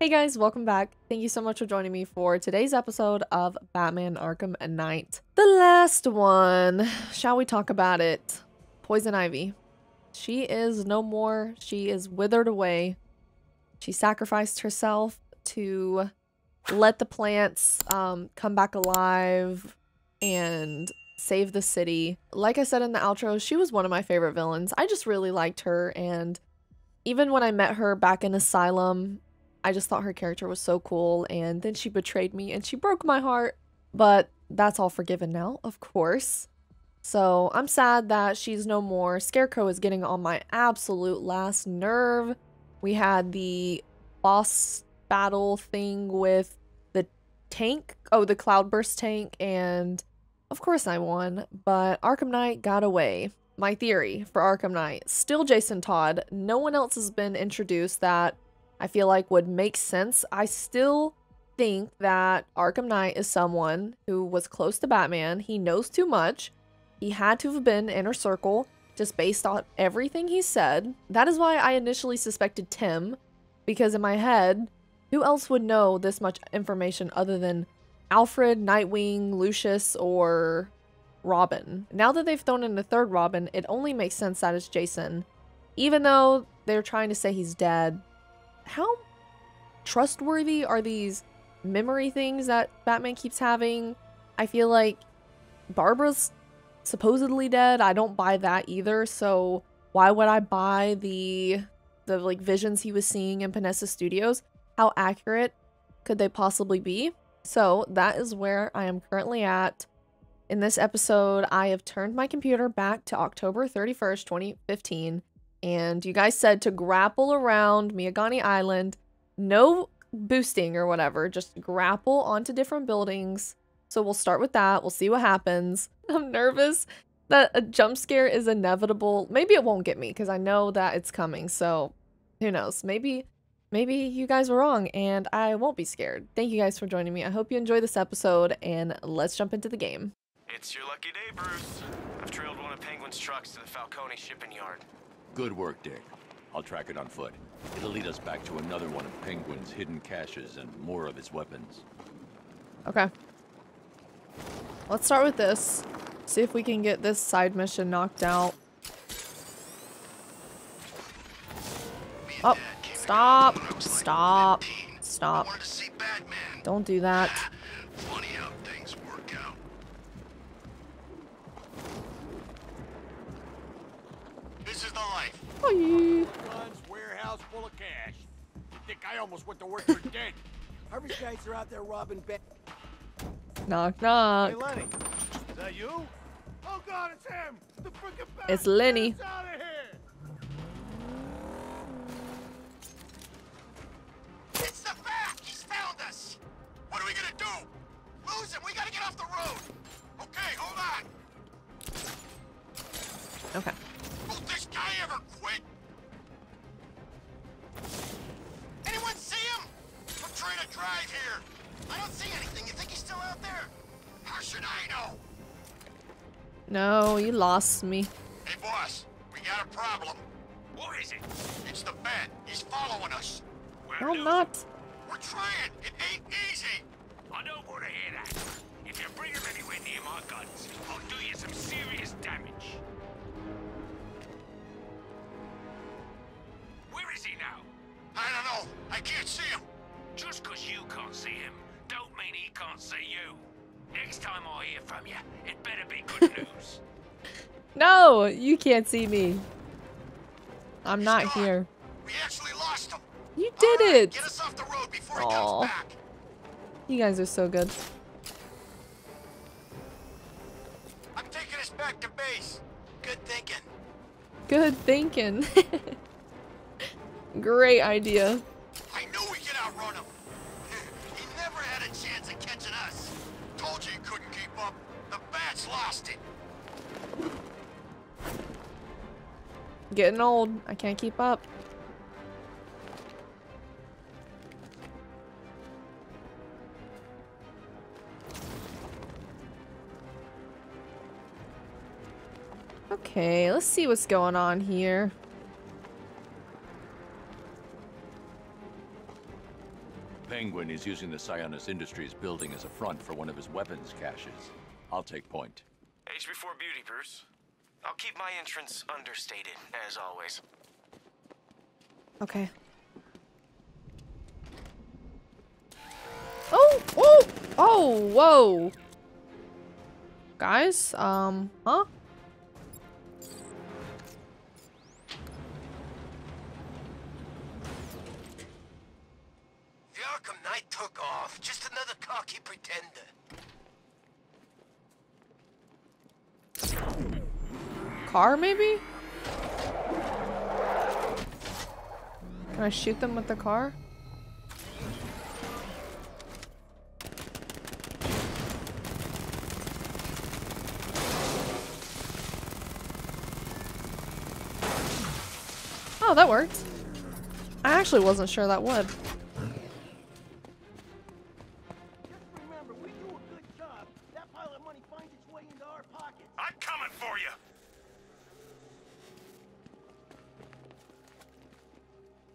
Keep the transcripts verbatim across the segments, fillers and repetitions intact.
Hey guys, welcome back. Thank you so much for joining me for today's episode of Batman Arkham Knight. The last one. Shall we talk about it? Poison Ivy. She is no more. She is withered away. She sacrificed herself to let the plants um, come back alive and save the city. Like I said in the outro, she was one of my favorite villains. I just really liked her, and even when I met her back in Asylum, I just thought her character was so cool, and then she betrayed me and she broke my heart, but that's all forgiven now, of course. So I'm sad that she's no more. Scarecrow is getting on my absolute last nerve. We had the boss battle thing with the tank, oh, the Cloudburst tank, and of course I won, but Arkham Knight got away. My theory for Arkham Knight, still Jason Todd. No one else has been introduced that I feel like would make sense. I still think that Arkham Knight is someone who was close to Batman. He knows too much. He had to have been inner circle just based on everything he said. That is why I initially suspected Tim, because in my head, who else would know this much information other than Alfred, Nightwing, Lucius, or Robin? Now that they've thrown in the third Robin, it only makes sense that it's Jason. Even though they're trying to say he's dead, how trustworthy are these memory things that Batman keeps having? I feel like Barbara's supposedly dead. I don't buy that either. So why would I buy the the like visions he was seeing in Panessa Studios? How accurate could they possibly be? So that is where I am currently at. In this episode, I have turned my computer back to October thirty-first, twenty fifteen. And you guys said to grapple around Miagani Island, no boosting or whatever, just grapple onto different buildings. So we'll start with that. We'll see what happens. I'm nervous that a jump scare is inevitable. Maybe it won't get me because I know that it's coming. So who knows? Maybe, maybe you guys were wrong and I won't be scared. Thank you guys for joining me. I hope you enjoy this episode and let's jump into the game. It's your lucky day, Bruce. I've trailed one of Penguin's trucks to the Falcone shipping yard. Good work, Dick. I'll track it on foot. It'll lead us back to another one of Penguin's hidden caches and more of his weapons. Okay. Let's start with this. See if we can get this side mission knocked out. Oh, stop. Stop. Stop. Don't do that. Funny how things work out. This is the life. Hi. Runs warehouse full of cash. You think I almost went to work for Dick? Harvey guys are out there robbing bank. Knock knock. Hey Lenny, is that you? Oh God, it's him. The freaking bad. It's Lenny. Get us out of here. It's the back. He's found us. What are we gonna do? Lose him? We gotta get off the road. Okay, hold on. Okay. Will this guy ever quit? Anyone see him? I'm trying to drive here. I don't see anything. You think he's still out there? How should I know? No, you lost me. Hey, boss. We got a problem. What is it? It's the bat. He's following us. We're I'm not. We're trying. It ain't easy. I don't want to hear that. If you bring him anywhere near my guns, I'll do you some serious damage. Where is he now? I don't know. I can't see him. Just because you can't see him, don't mean he can't see you. Next time I hear from you, it better be good news. No, you can't see me. I'm He's not gone. Here. We actually lost him. You did right, it. Get us off the road before he comes back. You guys are so good. I'm taking us back to base. Good thinking. Good thinking. Great idea. I knew we could outrun him. He never had a chance of catching us. Told you he couldn't keep up. The bats lost it. Getting old. I can't keep up. Okay, let's see what's going on here. Penguin is using the Cyanus Industries building as a front for one of his weapons caches. I'll take point. Age before beauty, Bruce. I'll keep my entrance understated, as always. Okay. Oh! Oh! Oh! Whoa! Guys? Um, huh? The Arkham Knight took off. Just another cocky pretender. Car, maybe? Can I shoot them with the car? Oh, that worked. I actually wasn't sure that would.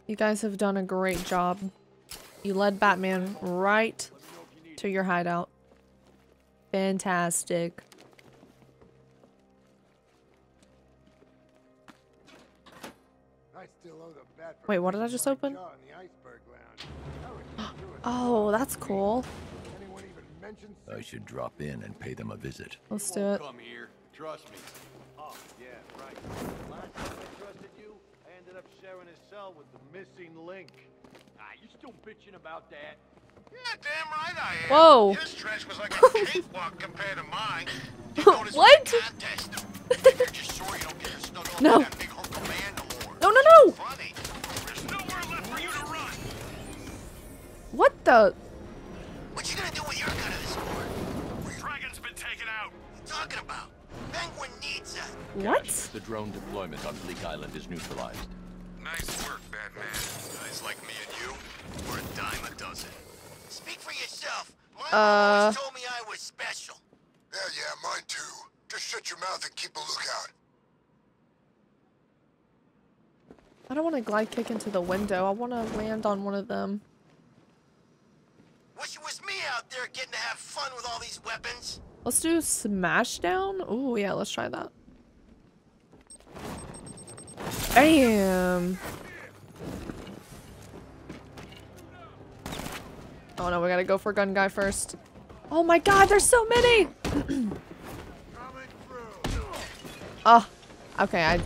You guys have done a great job. You led Batman right to your hideout. Fantastic. Wait, what did I just open? Oh, that's cool. I should drop in and pay them a visit. Let's do it. Come here. Trust me. Oh, yeah, right. Last time I trusted you, I ended up sharing his cell with the missing link. Ah, you still bitching about that? Yeah, damn right I am. Whoa. His trash was like a cakewalk compared to mine. What? No. No, no, no. There's nowhere left for you to run. What the? What you gonna do with your gun of this board? Dragon's been taken out. What are you talking about? Penguin needs us. What? The drone deployment on Bleake Island is neutralized. Nice work, Batman. Guys like me and you, we're a dime a dozen. Speak for yourself. My mom always told me I was special. Yeah, yeah, mine too. Just shut your mouth and keep a lookout. I don't want to glide kick into the window. I want to land on one of them. Wish it was me out there getting to have fun with all these weapons. Let's do Smashdown. Oh, yeah, let's try that. Damn. Oh, no, we gotta go for Gun Guy first. Oh, my God, there's so many. Oh, okay. I.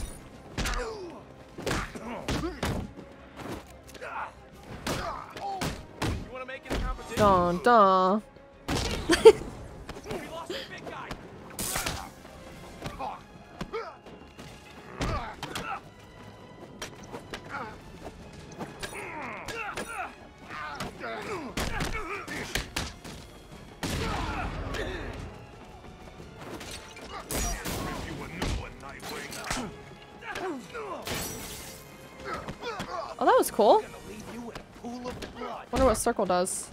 Dun, dun. Oh, that was cool. Wonder what circle does.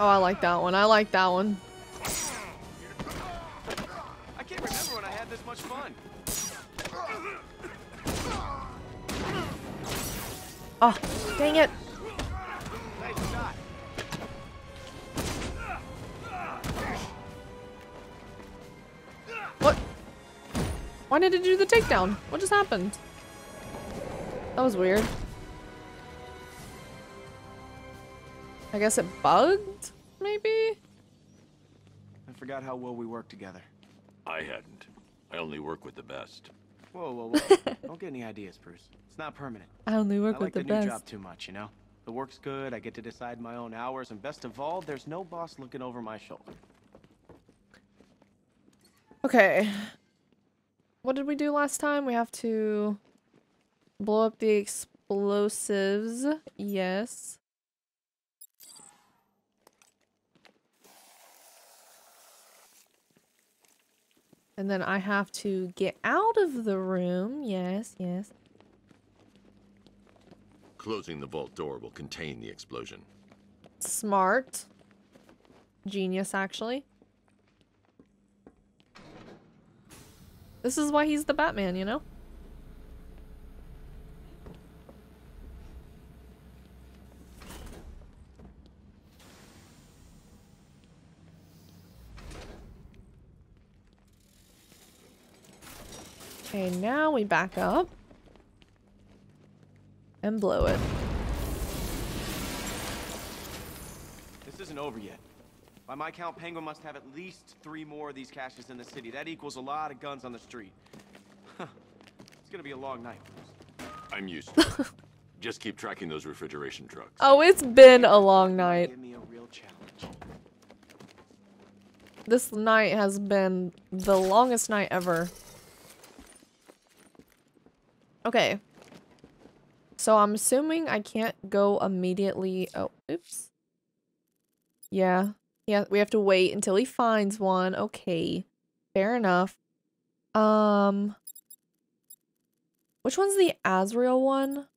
Oh, I like that one. I like that one. I can't remember when I had this much fun. Oh, dang it. Nice shot. What? Why did it do the takedown? What just happened? That was weird. I guess it bugged, maybe? I forgot how well we worked together. I hadn't. I only work with the best. Whoa, whoa, whoa. Don't get any ideas, Bruce. It's not permanent. I only work with the best. I like the new job too much, you know? The work's good, I get to decide my own hours, and best of all, there's no boss looking over my shoulder. Okay. What did we do last time? We have to blow up the explosives. Yes. And then I have to get out of the room. Yes, yes. Closing the vault door will contain the explosion. Smart. Genius, actually. This is why he's the Batman, you know? Okay, now we back up and blow it. This isn't over yet. By my count, Penguin must have at least three more of these caches in the city. That equals a lot of guns on the street. Huh. It's gonna be a long night. I'm used to it. Just keep tracking those refrigeration trucks. Oh, it's been a long night. Give me a real challenge. This night has been the longest night ever. Okay, so I'm assuming I can't go immediately. Oh, oops. Yeah, yeah, we have to wait until he finds one. Okay, fair enough. Um, which one's the Azrael one?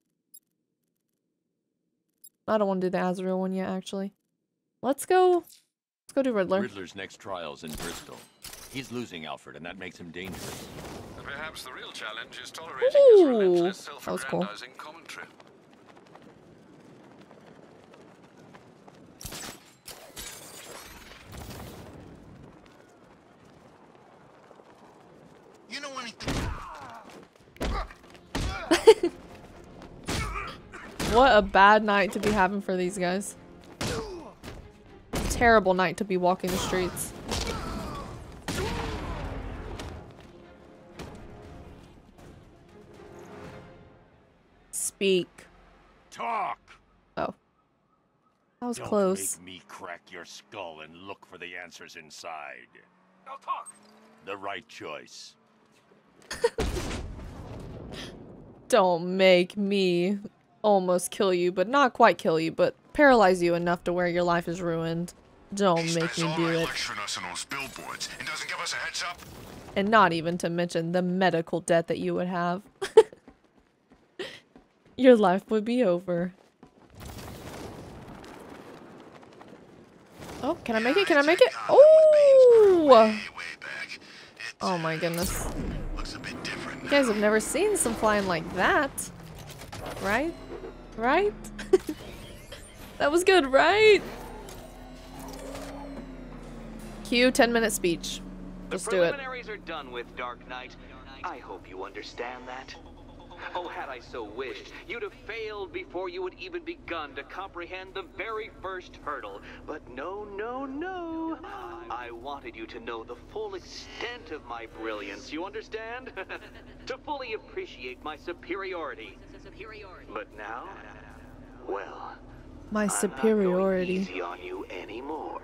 I don't want to do the Azrael one yet, actually. Let's go. Let's go do Riddler. Riddler's next trial's in Bristol. He's losing Alfred, and that makes him dangerous. Perhaps the real challenge is tolerating Ooh, his relentless self-aggrandizing cool. commentary. You know anything? What a bad night to be having for these guys. Terrible night to be walking the streets. Speak. Talk. Oh, that was Don't close. Make me crack your skull and look for the answers inside. Now talk. The right choice. Don't make me almost kill you, but not quite kill you, but paralyze you enough to where your life is ruined. Don't he make me do it. Us on those billboards and doesn't give us a heads up. And not even to mention the medical debt that you would have. Your life would be over. Oh, can I make it? Can I make it? Oh! Oh my goodness. You guys have never seen some flying like that. Right? Right? That was good, right? Cue ten minute speech. Let's do it. The preliminaries are done with, Dark Knight. I hope you understand that. Oh, had I so wished, you'd have failed before you had even begun to comprehend the very first hurdle. But no, no, no. I wanted you to know the full extent of my brilliance, you understand? To fully appreciate my superiority. But now, well, my superiority. I'm not going easy on you anymore.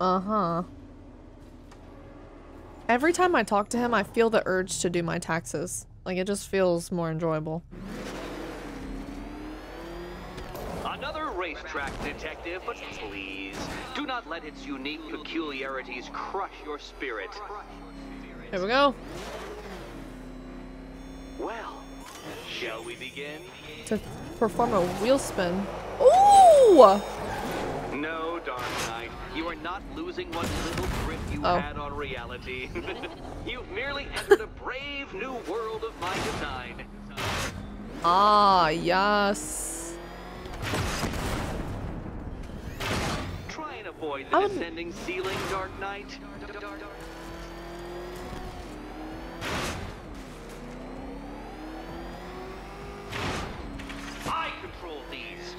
Uh-huh. Every time I talk to him, I feel the urge to do my taxes. Like, it just feels more enjoyable. Another racetrack, detective, but please, do not let its unique peculiarities crush your spirit. Here we go. Well, shall we begin? To perform a wheel spin. Ooh! No, Dark Knight. You are not losing what little grip you oh. had on reality. You've merely entered a brave new world of my design. Ah, yes. Try and avoid the I'm... descending ceiling, Dark Knight. I control these.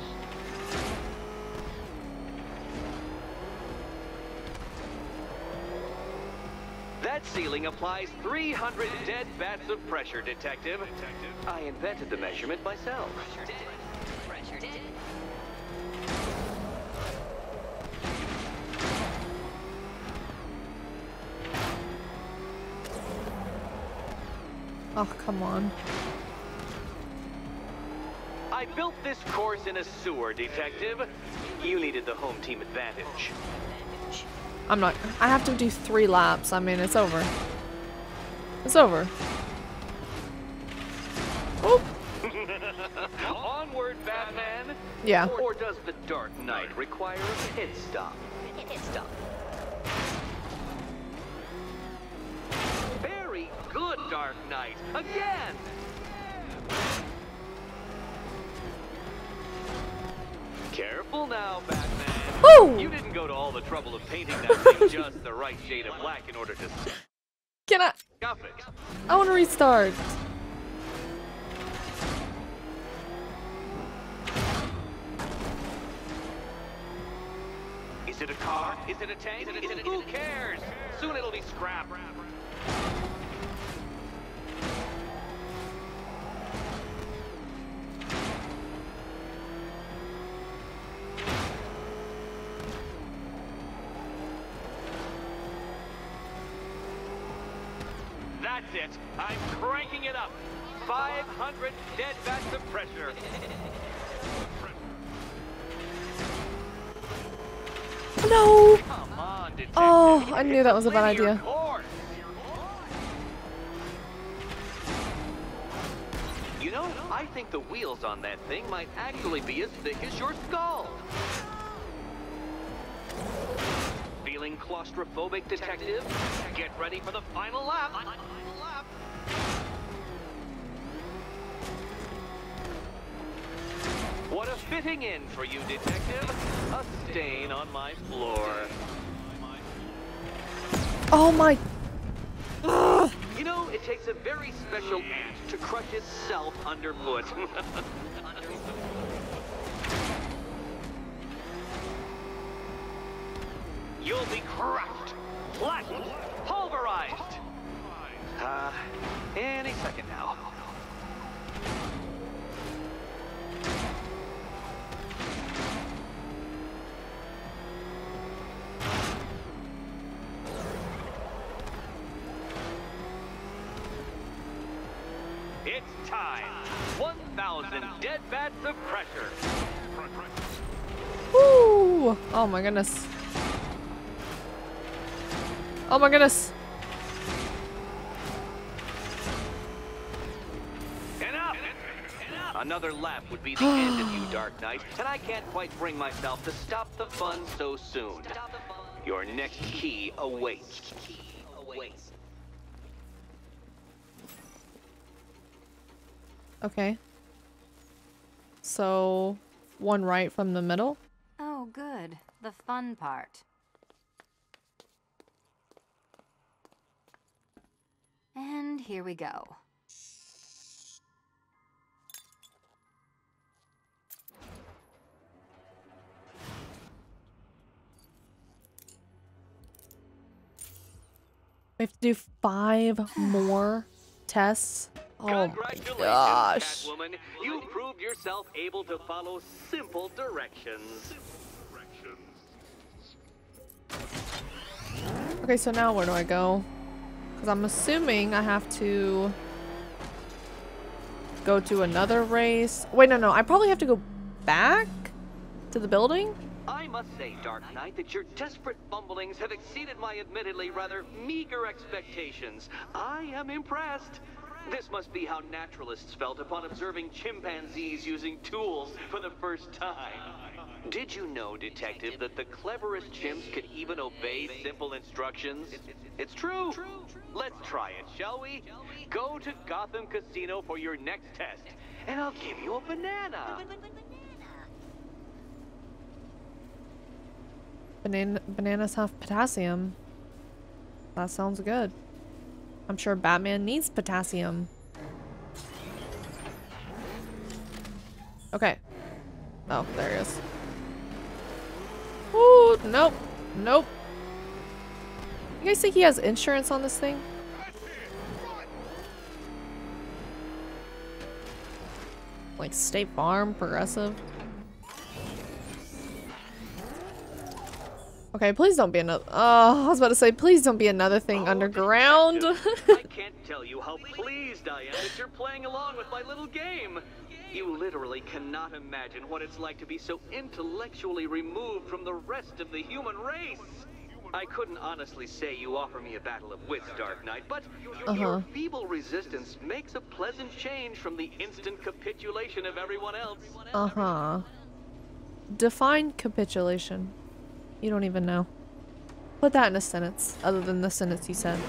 That ceiling applies three hundred dead bats of pressure, detective. detective. I invented the measurement myself. Pressure dead. Pressure dead. Oh, come on. I built this course in a sewer, detective. You needed the home team advantage. I'm not. I have to do three laps. I mean, it's over. It's over. Oh. Onward, Batman. Yeah. Or does the Dark Knight require a pit stop? Pit stop. Very good, Dark Knight. Again. Careful now, Batman. Ooh. You didn't go to all the trouble of painting that thing just the right shade of black in order to. Can I? Stop it. I want to restart. Is it a car? Is it a tank? Is it a, is it a, who cares? Soon it'll be scrapped. That's it. I'm cranking it up. five hundred dead vats of pressure. No! Come on, detective. Oh, I knew that was a bad idea. You know, I think the wheels on that thing might actually be as thick as your skull. Feeling claustrophobic, detective? Get ready for the final lap. What a fitting end for you, detective. A stain on my floor. Oh my... Ugh. You know, it takes a very special ant to crush itself underfoot. You'll be crushed, flattened, pulverized. Uh, any second now. It's time. one thousand dead vats of pressure. Woo! Oh my goodness. Oh my goodness. Enough. Enough. Another lap would be the end of you, Dark Knight, and I can't quite bring myself to stop the fun so soon. Your next key awaits. Key awaits. Okay. So, one right from the middle? Oh, good. The fun part. And here we go. We have to do five more tests. Oh my gosh. Catwoman, you proved yourself able to follow simple directions. Okay, so now where do I go? Because I'm assuming I have to go to another race. Wait, no, no. I probably have to go back to the building. I must say, Dark Knight, that your desperate bumblings have exceeded my admittedly rather meager expectations. I am impressed. This must be how naturalists felt upon observing chimpanzees using tools for the first time. Did you know, detective, that the cleverest chimps could even obey simple instructions? It's true. Let's try it, shall we? Go to Gotham Casino for your next test, and I'll give you a banana. Banana bananas have potassium. That sounds good. I'm sure Batman needs potassium. Okay. Oh, there he is. Ooh, nope. Nope. You guys think he has insurance on this thing? Like State Farm, Progressive? Okay, please don't be another. Oh, I was about to say, please don't be another thing oh, underground. I can't tell you how pleased I am that you're playing along with my little game. You literally cannot imagine what it's like to be so intellectually removed from the rest of the human race. I couldn't honestly say you offer me a battle of wits, Dark Knight, but uh-huh. your feeble resistance makes a pleasant change from the instant capitulation of everyone else. Uh-huh. Define capitulation. You don't even know. Put that in a sentence, other than the sentence you said.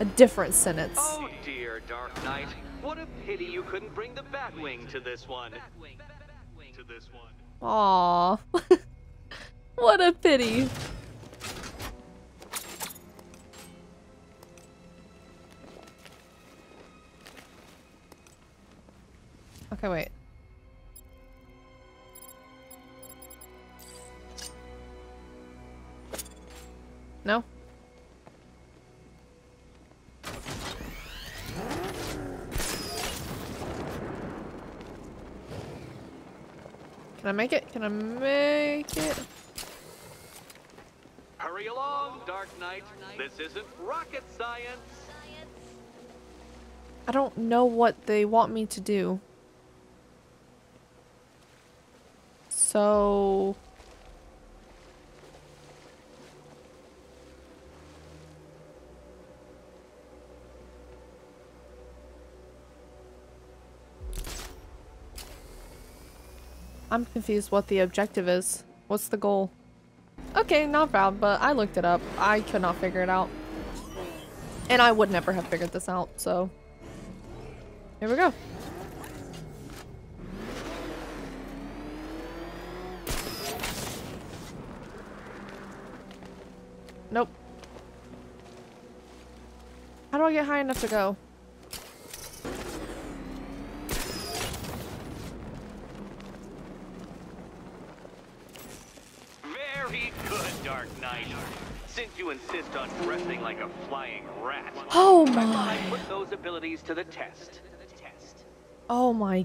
A different sentence. Oh dear, Dark Knight. What a pity you couldn't bring the Batwing to this one. To this one. Aww. What a pity. Okay, wait. No? Can I make it? Can I make it? Hurry along, Dark Knight. This isn't rocket science. I don't know what they want me to do. So... I'm confused what the objective is. What's the goal? Okay, not bad, but I looked it up. I could not figure it out. And I would never have figured this out, so... Here we go. Nope. How do I get high enough to go? Since you insist on dressing like a flying rat, oh my! I put those abilities to the test. Oh my!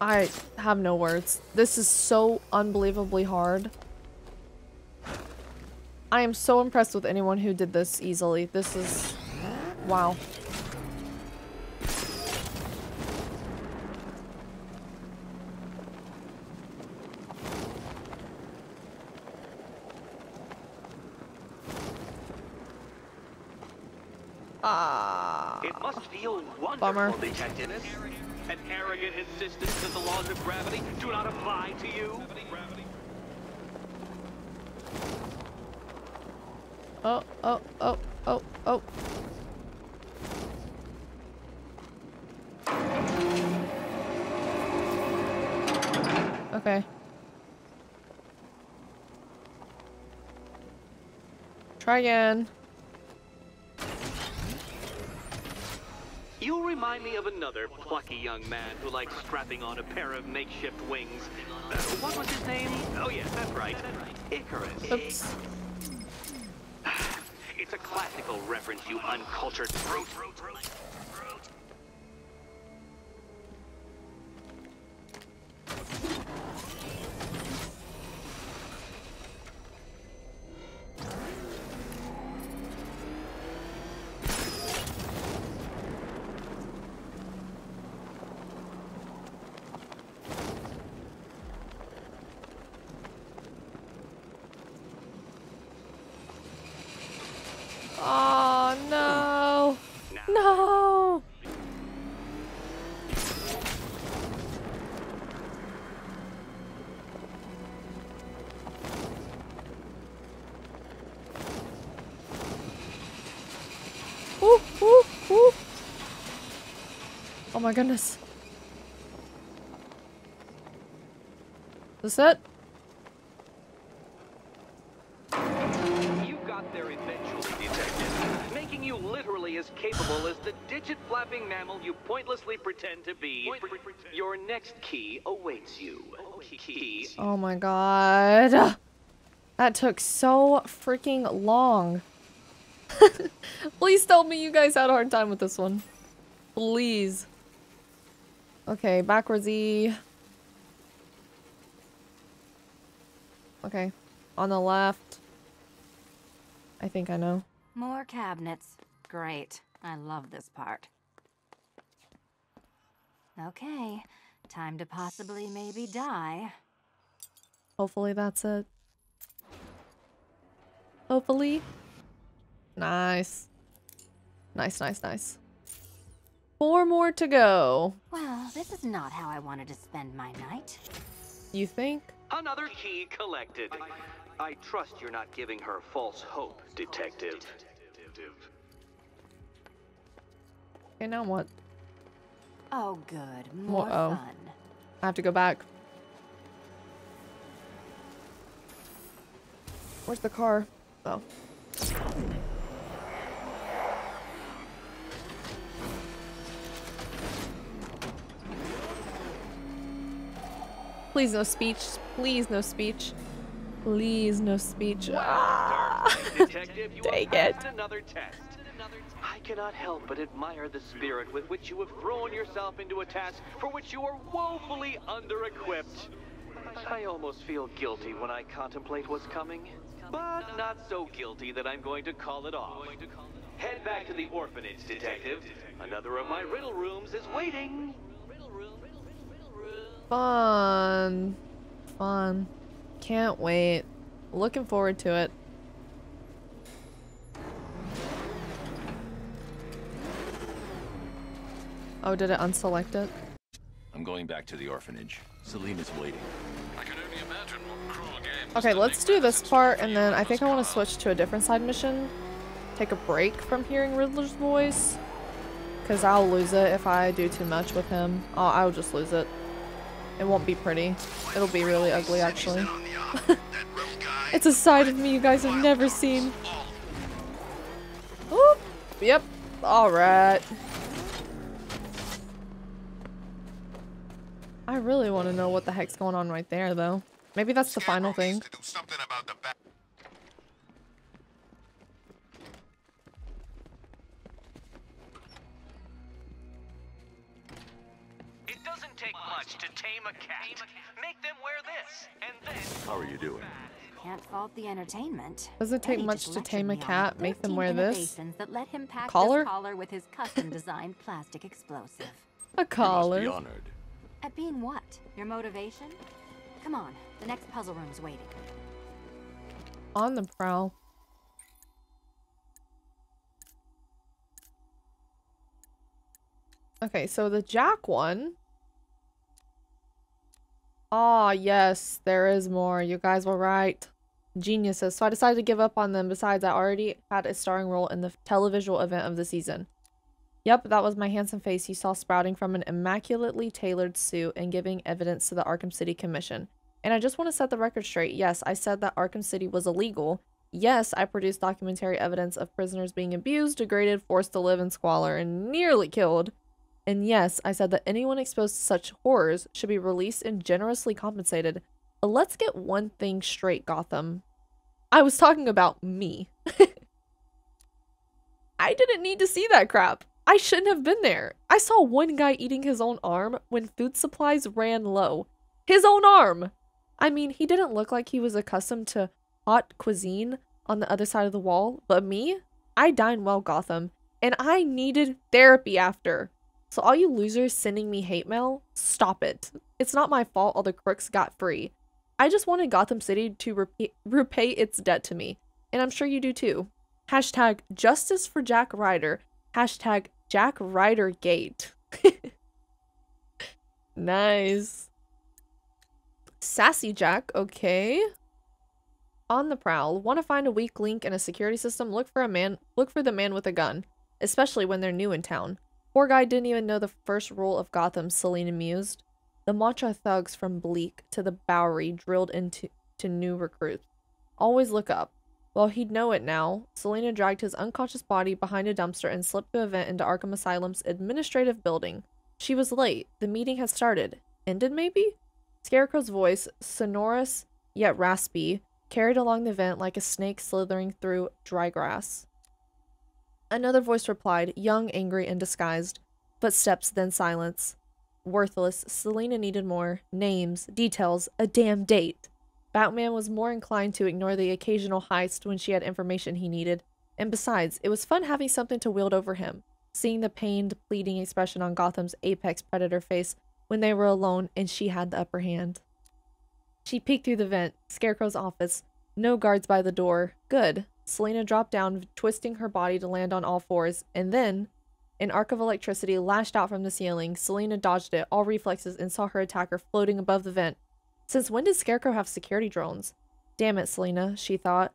I have no words. This is so unbelievably hard. I am so impressed with anyone who did this easily. This is wow. Bummer. An arrogant insistence that the laws of gravity do not apply to you. Oh, oh, oh, oh, oh. Okay. Try again. You remind me of another plucky young man who likes strapping on a pair of makeshift wings. Uh, what was his name? Oh yeah, that's right. Icarus. Oops. It's a classical reference, you uncultured brute. Oh my goodness. Is that it? You got there eventually, Detective. Making you literally as capable as the digit-flapping mammal you pointlessly pretend to be. Your next key awaits you. Key. Oh my god. That took so freaking long. Please tell me you guys had a hard time with this one. Please. Okay, backwards E. Okay, on the left. I think I know. More cabinets. Great. I love this part. Okay, time to possibly maybe die. Hopefully that's it. hopefully. Nice. Nice, nice, nice. Four more to go. Well, this is not how I wanted to spend my night. You think? Another key collected. I, I trust you're not giving her false hope, detective. Okay, now what? Oh, good. More Whoa. fun. I have to go back. Where's the car? Oh. Please no speech. Please no speech. Please no speech. Ah. Detective, you Dang it. Another test. I cannot help but admire the spirit with which you have thrown yourself into a task for which you are woefully under-equipped. I almost feel guilty when I contemplate what's coming, but not so guilty that I'm going to call it off. Head back to the orphanage, detective. Another of my riddle rooms is waiting. Fun. Fun. Can't wait. Looking forward to it. Oh, did it unselect it? I'm going back to the orphanage. Selena's waiting. I can only imagine what cruel games. Okay, let's do this part, and then I think I want to switch to a different side mission. Take a break from hearing Riddler's voice, because I'll lose it if I do too much with him. Oh, I'll just lose it. It won't be pretty. It'll be really ugly, actually. It's a side of me you guys have never seen. Oop. Yep. All right. I really want to know what the heck's going on right there, though. Maybe that's the final thing. It doesn't take much to tame a cat. Make them wear this, and then... How are you doing? Can't fault the entertainment. Does it take much to tame a cat? Make them wear this? Collar? With his custom-designed plastic explosive. A collar. At being what? Your motivation? Come on, the next puzzle room's waiting. On the prowl. Okay, so the Jack one. Ah, oh, yes, there is more. You guys were right. Geniuses. So I decided to give up on them. Besides, I already had a starring role in the televisual event of the season. Yep, that was my handsome face you saw sprouting from an immaculately tailored suit and giving evidence to the Arkham City Commission. And I just want to set the record straight. Yes, I said that Arkham City was illegal. Yes, I produced documentary evidence of prisoners being abused, degraded, forced to live in squalor, and nearly killed. And yes, I said that anyone exposed to such horrors should be released and generously compensated. But let's get one thing straight, Gotham. I was talking about me. I didn't need to see that crap. I shouldn't have been there. I saw one guy eating his own arm when food supplies ran low. His own arm! I mean, he didn't look like he was accustomed to hot cuisine on the other side of the wall, but me? I dine well, Gotham, and I needed therapy after. So all you losers sending me hate mail, stop it. It's not my fault all the crooks got free. I just wanted Gotham City to repay, repay its debt to me, and I'm sure you do too. Hashtag justice for Jack Ryder. Hashtag Jack Ryder Gate. Nice. Sassy Jack, okay. On the prowl. Want to find a weak link in a security system? Look for a man. Look for the man with a gun. Especially when they're new in town. Poor guy didn't even know the first rule of Gotham, Selena mused. The Mancha thugs from Bleak to the Bowery drilled into to new recruits. Always look up. Well, he'd know it now. Selena dragged his unconscious body behind a dumpster and slipped the event into Arkham Asylum's administrative building. She was late. The meeting had started. Ended, maybe? Scarecrow's voice, sonorous yet raspy, carried along the vent like a snake slithering through dry grass. Another voice replied, young, angry, and disguised. Footsteps, then silence. Worthless, Selena needed more. Names, details, a damn date. Batman was more inclined to ignore the occasional heist when she had information he needed, and besides, it was fun having something to wield over him, seeing the pained, pleading expression on Gotham's apex predator face when they were alone and she had the upper hand. She peeked through the vent, Scarecrow's office. No guards by the door. Good. Selina dropped down, twisting her body to land on all fours, and then an arc of electricity lashed out from the ceiling. Selina dodged it, all reflexes, and saw her attacker floating above the vent. Since when did Scarecrow have security drones? Damn it, Selina, she thought,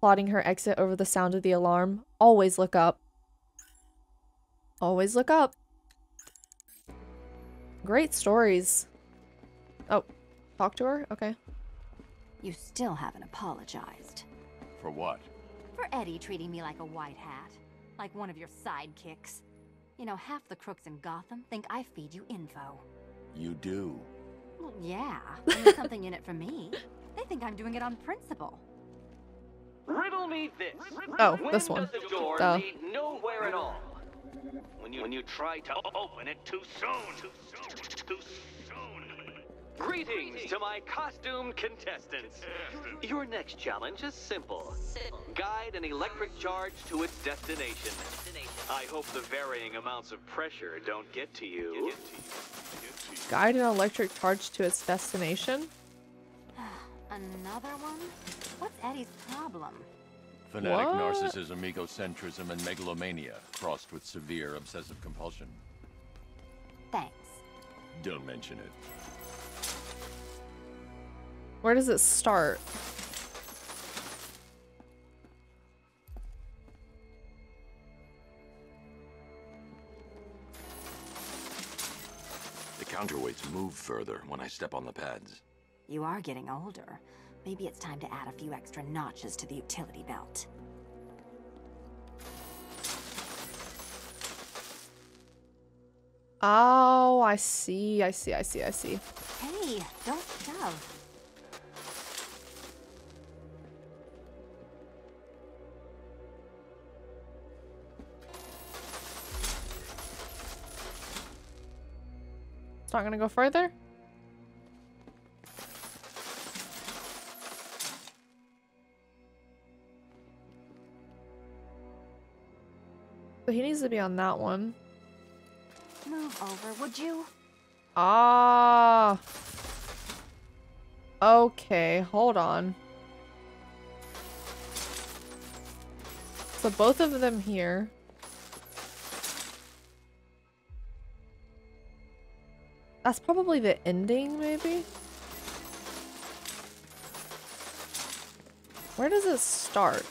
plotting her exit over the sound of the alarm. Always look up. Always look up. Great stories. Oh, talk to her? Okay. You still haven't apologized. For what? For Eddie treating me like a white hat. Like one of your sidekicks. You know, half the crooks in Gotham think I feed you info. You do? Well, yeah. There's something in it for me. They think I'm doing it on principle. Riddle me this. Oh, this one. When does a door lead nowhere at all? When you, when you try to open it too soon. Too soon. Too soon. Greetings to my costumed contestants. Your next challenge is simple. Guide an electric charge to its destination. I hope the varying amounts of pressure don't get to you. Guide an electric charge to its destination? Another one? What's Eddie's problem? Fanatic what? Narcissism, egocentrism, and megalomania crossed with severe obsessive compulsion. Thanks. Don't mention it. Where does it start? The counterweights move further when I step on the pads. You are getting older. Maybe it's time to add a few extra notches to the utility belt. Oh, I see, I see, I see, I see. Hey, don't shove. It's not gonna go further? So he needs to be on that one. Move over, would you? Ah. Okay, hold on. So both of them here. That's probably the ending, maybe? Where does it start?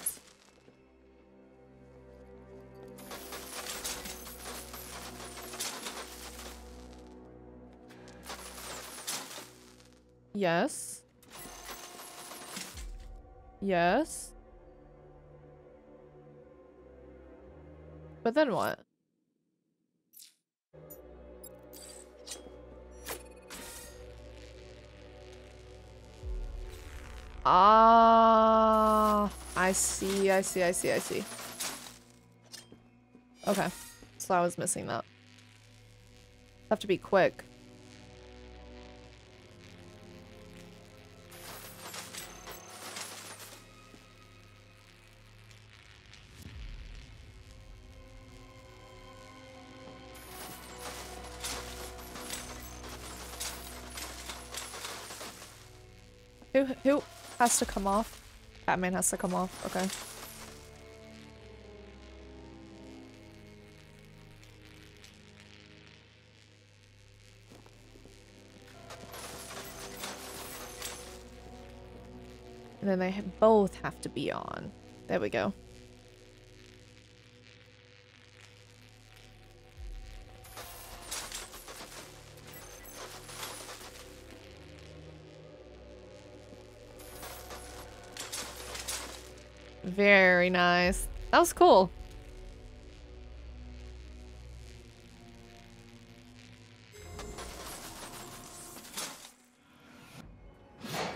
Yes. Yes. But then what? Ah, I see, I see, I see, I see. Okay. So I was missing that. Have to be quick. Who, who has to come off? Batman has to come off. Okay. And then they both have to be on. There we go. Very nice. That was cool.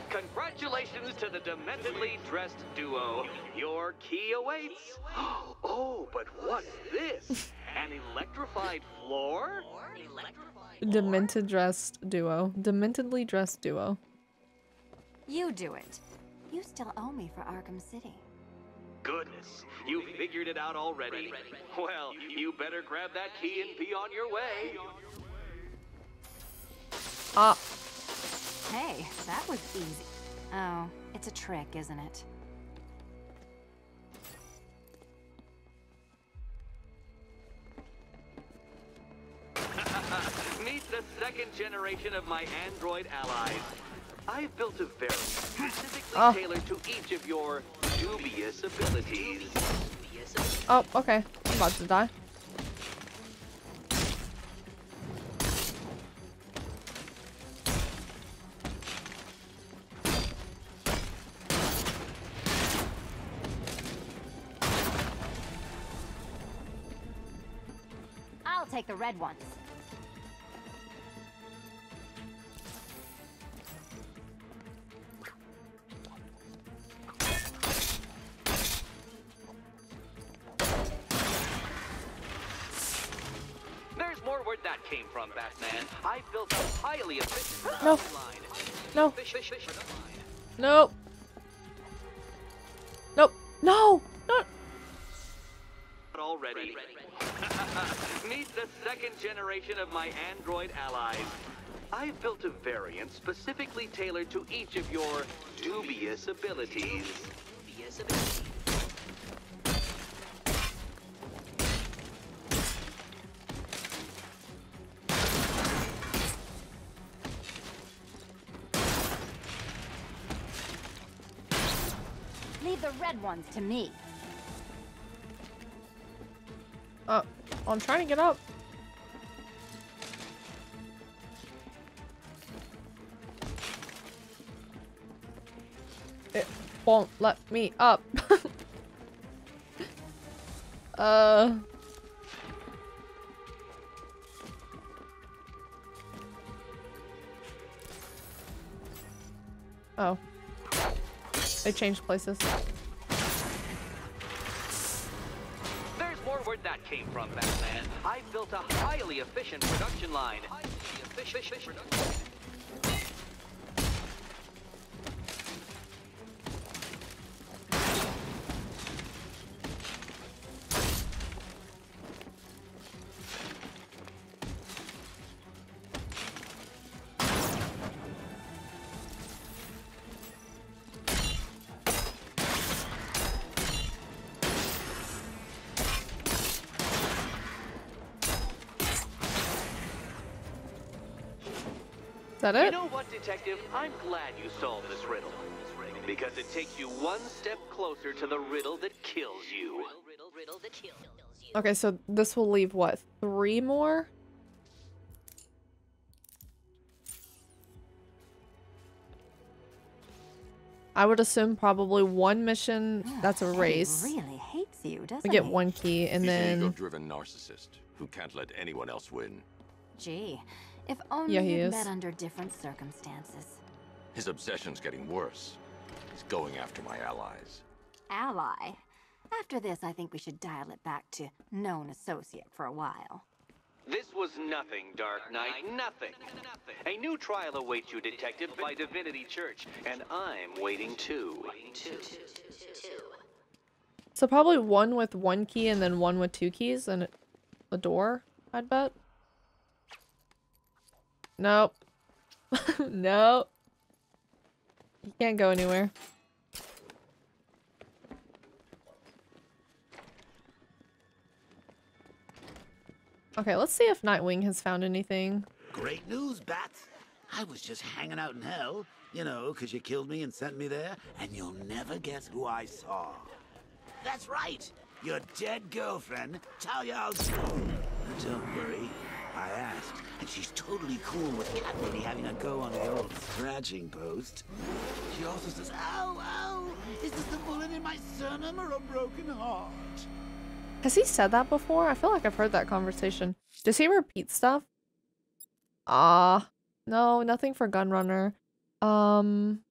Congratulations to the dementedly dressed duo. Your key awaits. Oh, but what's this? An electrified floor? Demented dressed duo. Dementedly dressed duo. You do it. You still owe me for Arkham City. Goodness, you figured it out already. Well, you better grab that key and be on your way. Ah. Uh. Hey, that was easy. Oh, it's a trick, isn't it? second generation of my android allies. I've built a very specifically oh. tailored to each of your dubious abilities. Oh, okay. I'm about to die. I'll take the red ones. Came from Batman. I built a highly efficient no. line. No. Fish, fish, fish, no. Nope. No. Not already. Meet the second generation of my android allies. I've built a variant specifically tailored to each of your dubious abilities. Dubious abilities. Ones to me. Uh, I'm trying to get up. It won't let me up. uh. Oh. They changed places. That came from Batman. I built a highly efficient production line. Highly efficient production. Is that it? You know what, Detective? I'm glad you solved this riddle. Because it takes you one step closer to the riddle that kills you. Okay, so this will leave, what, three more? I would assume probably one mission that's a race. He really hates you, doesn't we get one key, and then... He's an ego-driven narcissist who can't let anyone else win. Gee. If only yeah, he is. Met under different circumstances. His obsession's getting worse. He's going after my allies. Ally? After this, I think we should dial it back to known associate for a while. This was nothing, Dark Knight. Nothing. A new trial awaits you, Detective, by Divinity Church, and I'm waiting too. So probably one with one key and then one with two keys and a door, I'd bet. Nope. Nope. You can't go anywhere. Okay, let's see if Nightwing has found anything. Great news, Bats. I was just hanging out in hell, you know, because you killed me and sent me there, and you'll never guess who I saw. That's right. Your dead girlfriend, Talia. Don't worry. I asked, and she's totally cool with Catwoman having a go on the old scratching post. She also says, ow, ow, is this the bullet in my sternum or a broken heart? Has he said that before? I feel like I've heard that conversation. Does he repeat stuff? Ah, uh, no, nothing for Gunrunner. Um...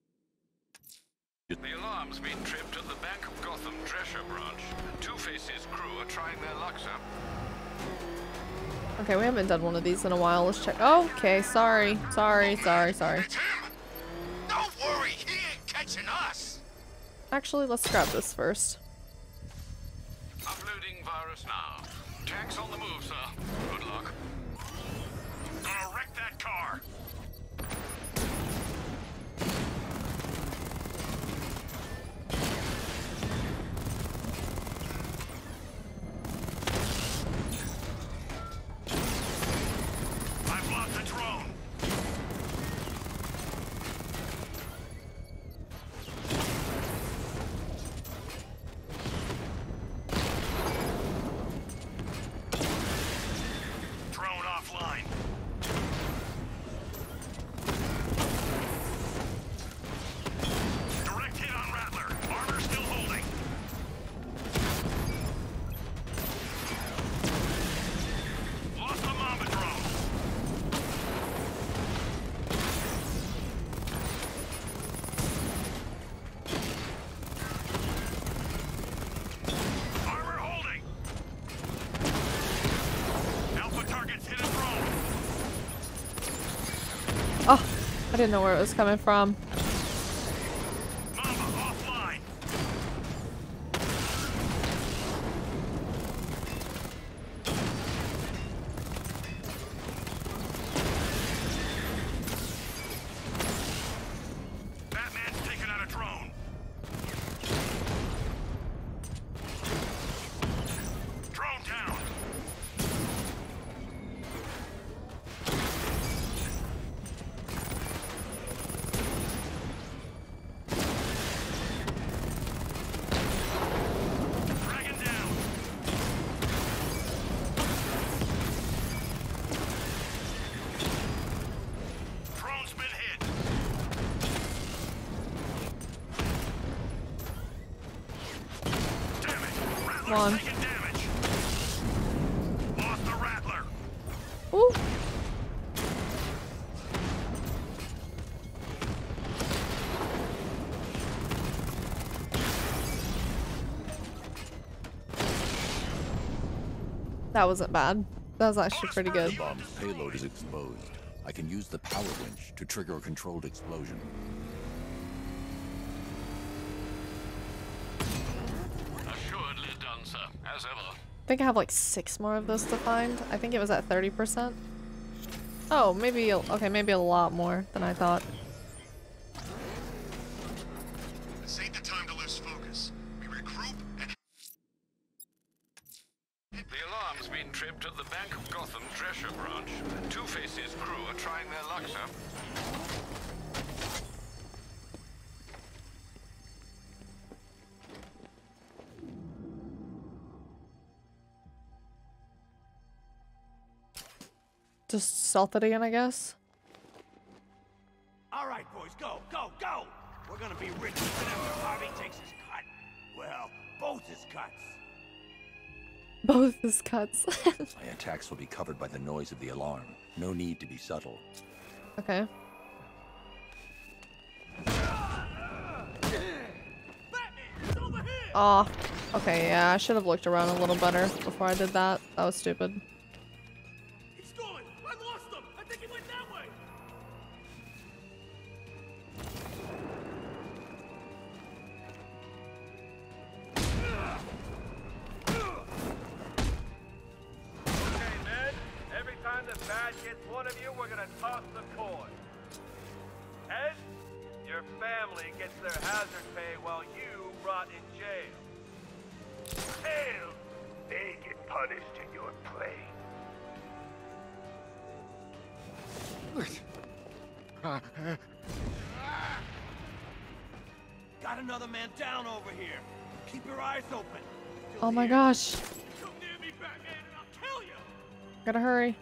The alarm's been tripped at the back of Gotham Treasure Branch. Two-Face's crew are trying their lucks up. Okay, we haven't done one of these in a while. Let's check. Oh, okay, sorry, sorry, sorry, sorry. It's him. Don't worry, he ain't catching us. Actually, let's grab this first. Uploading virus now. Jack's on the move, sir. Good luck. Gonna wreck that car. Drone. I didn't know where it was coming from. Mama, Batman's taken out a drone. Drone down. On. Taking damage. Lost the Rattler. Ooh. That wasn't bad. That was actually pretty good. Bomb payload is exposed. I can use the power winch to trigger a controlled explosion. I think I have like six more of those to find. I think it was at thirty percent. Oh, maybe, a, okay, maybe a lot more than I thought. This ain't the time to lose focus. We regroup and... The alarm's been tripped at the Bank of Gotham Dresher branch. Two-Face's crew are trying their luck, sir. Just stealth it again, I guess. All right, boys, go, go, go! We're gonna be rich even after Harvey takes his cut. Well, both his cuts. Both his cuts. My attacks will be covered by the noise of the alarm. No need to be subtle. Okay. Oh, okay, yeah, I should have looked around a little better before I did that. That was stupid. Oh my gosh. Come near me, Batman, and I'll kill you. Gotta hurry.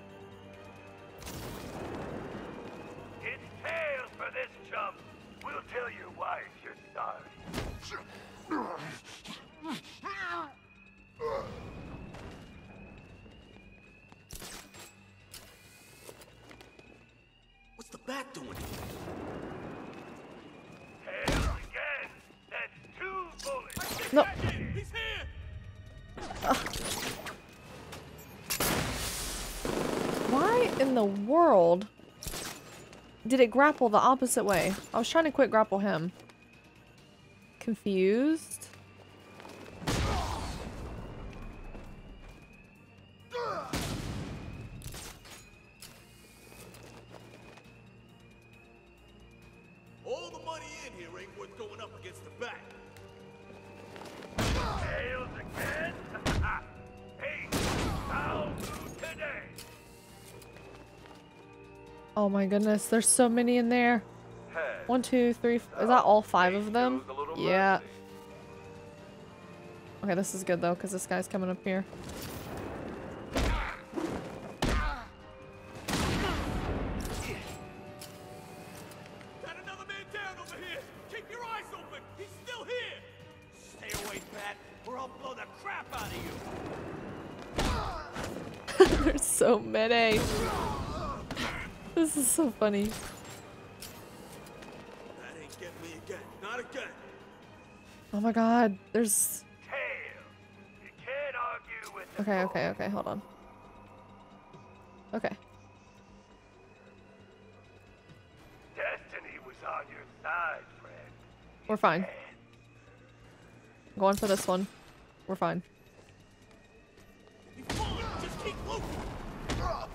It's tail for this chump. We'll tell you why if you're starved. What's the bat doing? Tail again. That's two bullets. No. He's here. Why in the world did it grapple the opposite way? I was trying to quick grapple him. Confused? All the money in here ain't worth going up against the back. Tails again? Hey, I'll move today. Oh my goodness, there's so many in there. One, two, three, is that all five of them? Yeah. Okay, this is good though, because this guy's coming up here. So many. This is so funny. That ain't get me again. Not again. Oh my god, there's Tail. You can't argue with the Okay, okay, okay, hold on. Okay. Death We're fine. I'm going for this one. We're fine. Just keep moving. Damn.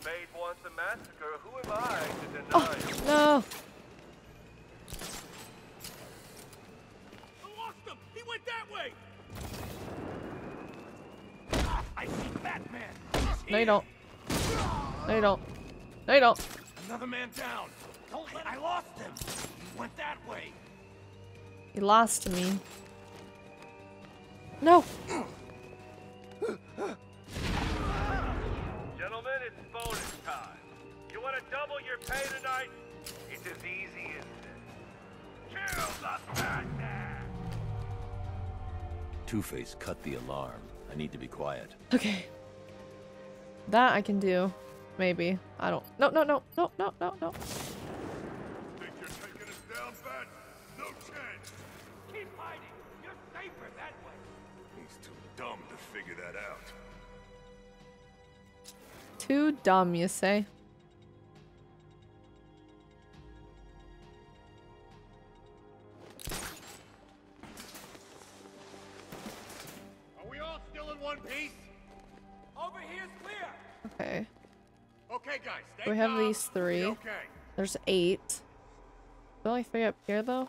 Fate wants a massacre. Who am I to deny? Oh, no. I lost him. He went that way. I see Batman. No, you don't. No, you don't. No, you don't. Another man down. Don't let I, I lost him. He went that way. He lost me. No. Gentlemen, it's bonus time. You want to double your pay tonight? It's as easy as this. Kill the Batman! Two-Face cut the alarm. I need to be quiet. Okay. That I can do. Maybe. I don't. No, no, no, no, no, no, no. Think you're taking us down, Bat? No chance. Keep fighting. You're safer that way. He's too dumb to figure that out. Too dumb, you say? Are we all still in one piece? Over here's clear. Okay. Okay, guys. Stay we have these three. Okay. There's eight. Is there anything up here though?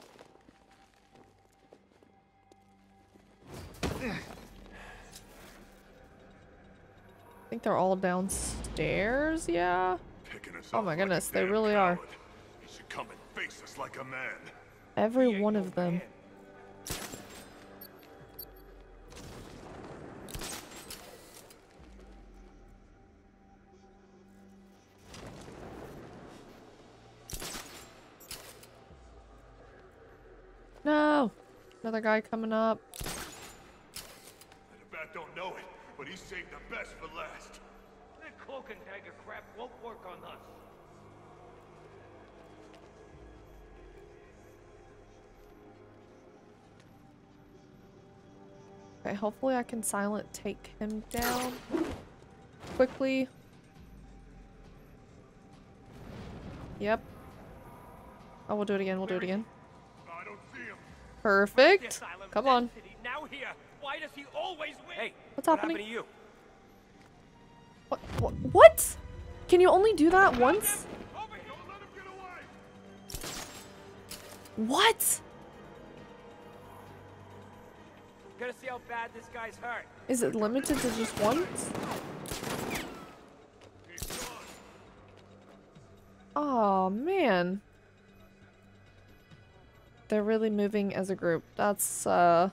I think they're all downstairs. Yeah. Oh my goodness, they really are. You should come and face us like a man. Every one of them. No! Another guy coming up. The bat don't know it, but he saved the best for last. That cloak and dagger crap won't work on us. Okay, hopefully I can silent take him down quickly. Yep. Oh, we'll do it again. We'll do it again. Perfect. Come on. Now here. Why does he always win? Hey, what's what happening? Happened to you? What, what? What? Can you only do that once? Over here. Don't let him get away. What? Gotta see how bad this guy's hurt. Is it limited to just once? Oh man. They're really moving as a group. That's uh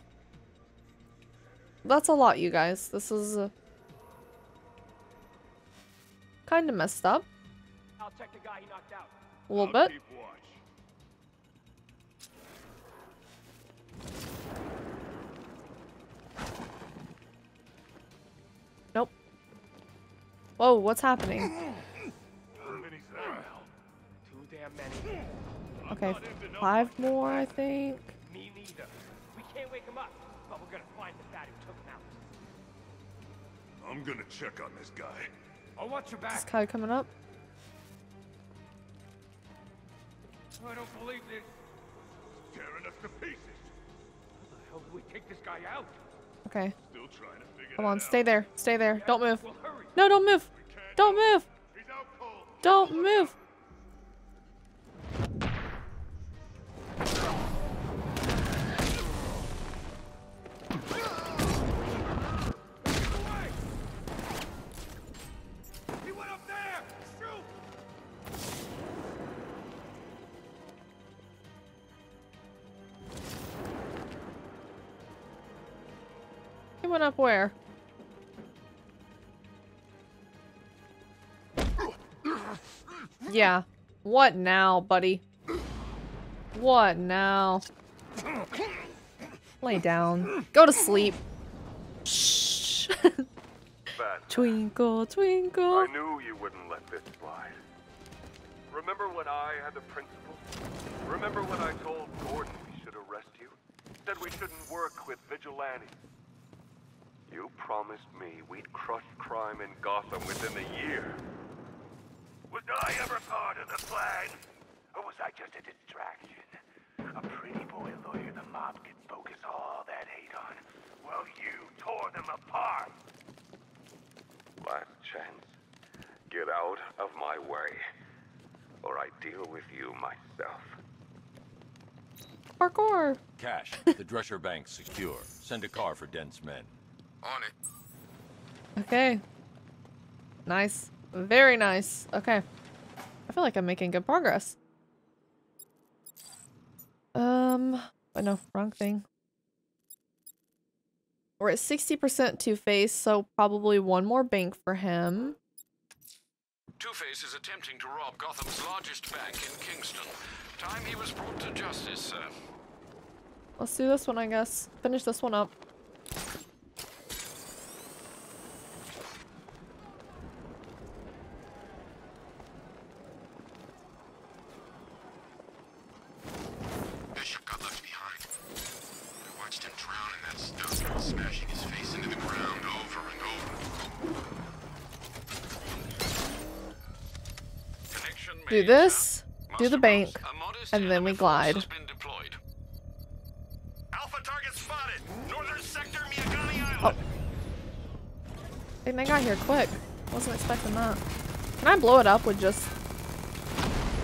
that's a lot, you guys. This is uh, kind of messed up. I'll check the guy he knocked out. A little I'll bit. Keep watch. Nope. Whoa, what's happening? Too damn many. Okay, five more, I think. Me neither. We can't wake him up, but we're gonna find the bat who took him out. I'm gonna check on this guy. I'll watch your back. This guy coming up. I don't believe this. Tearing us to pieces. How the hell do we take this guy out? Okay. Still trying to figure Come on, out. Stay there. Stay there. Don't move. Well, no, don't move. Don't move. He's out cold. Don't Look move. Out. Went up where? Yeah. What now, buddy? What now? Lay down. Go to sleep. Shh. Twinkle, twinkle. I knew you wouldn't let this slide. Remember when I had the principal? Remember when I told Gordon we should arrest you? Said we shouldn't work with vigilantes. You promised me we'd crush crime in Gotham within a year. Was I ever part of the plan? Or was I just a distraction? A pretty boy lawyer the mob could focus all that hate on. Well, you tore them apart! Last chance. Get out of my way, or I deal with you myself. Parkour! Cash, the Drescher Bank's secure. Send a car for Dent's men. On it. Okay. Nice. Very nice. Okay. I feel like I'm making good progress. Um, but no, wrong thing. We're at sixty percent Two-Face, so probably one more bank for him. Two-Face is attempting to rob Gotham's largest bank in Kingston. Time he was brought to justice, sir. Let's do this one, I guess. Finish this one up. Do this, do the bank, and then we glide. Alpha target spotted. Northern sector, Miagani Island. Oh. And they got here quick. Wasn't expecting that. Can I blow it up with just...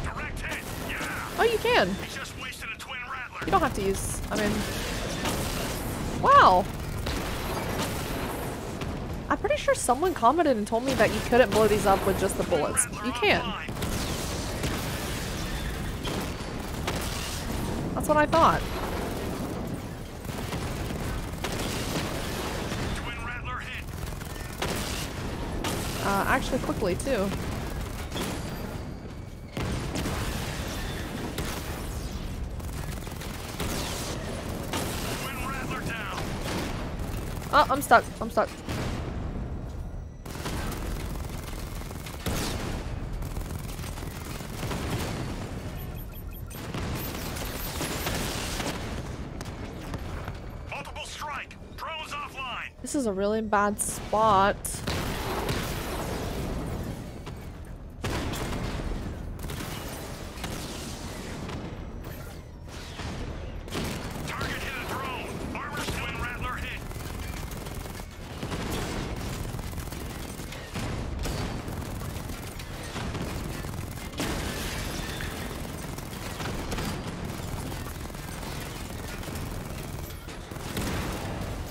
Direct hit. Yeah. Oh, you can. He just wasted a twin rattler. You don't have to use... I mean... Wow. I'm pretty sure someone commented and told me that you couldn't blow these up with just the bullets. You can. That's what I thought. Twin rattler hit. Uh, actually quickly too. Twin rattler down. Oh, I'm stuck. I'm stuck. This is a really bad spot. Target hit a drone. Armor's twin rattler hit.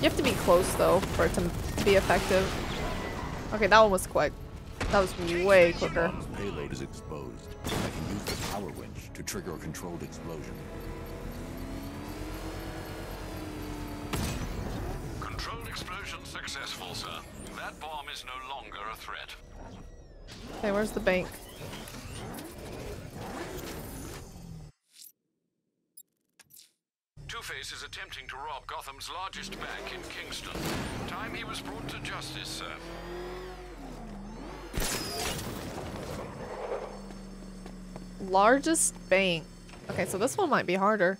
You have to be close though for it to be effective. Okay, that one was quick. That was way quicker. Payload is exposed. I can use the power winch to trigger a controlled explosion. Controlled explosion successful, sir. That bomb is no longer a threat. Okay, where's the bank? Two-Face is attempting to rob Gotham's largest bank in Kingston. Time he was brought to justice, sir. Largest bank. Okay, so this one might be harder.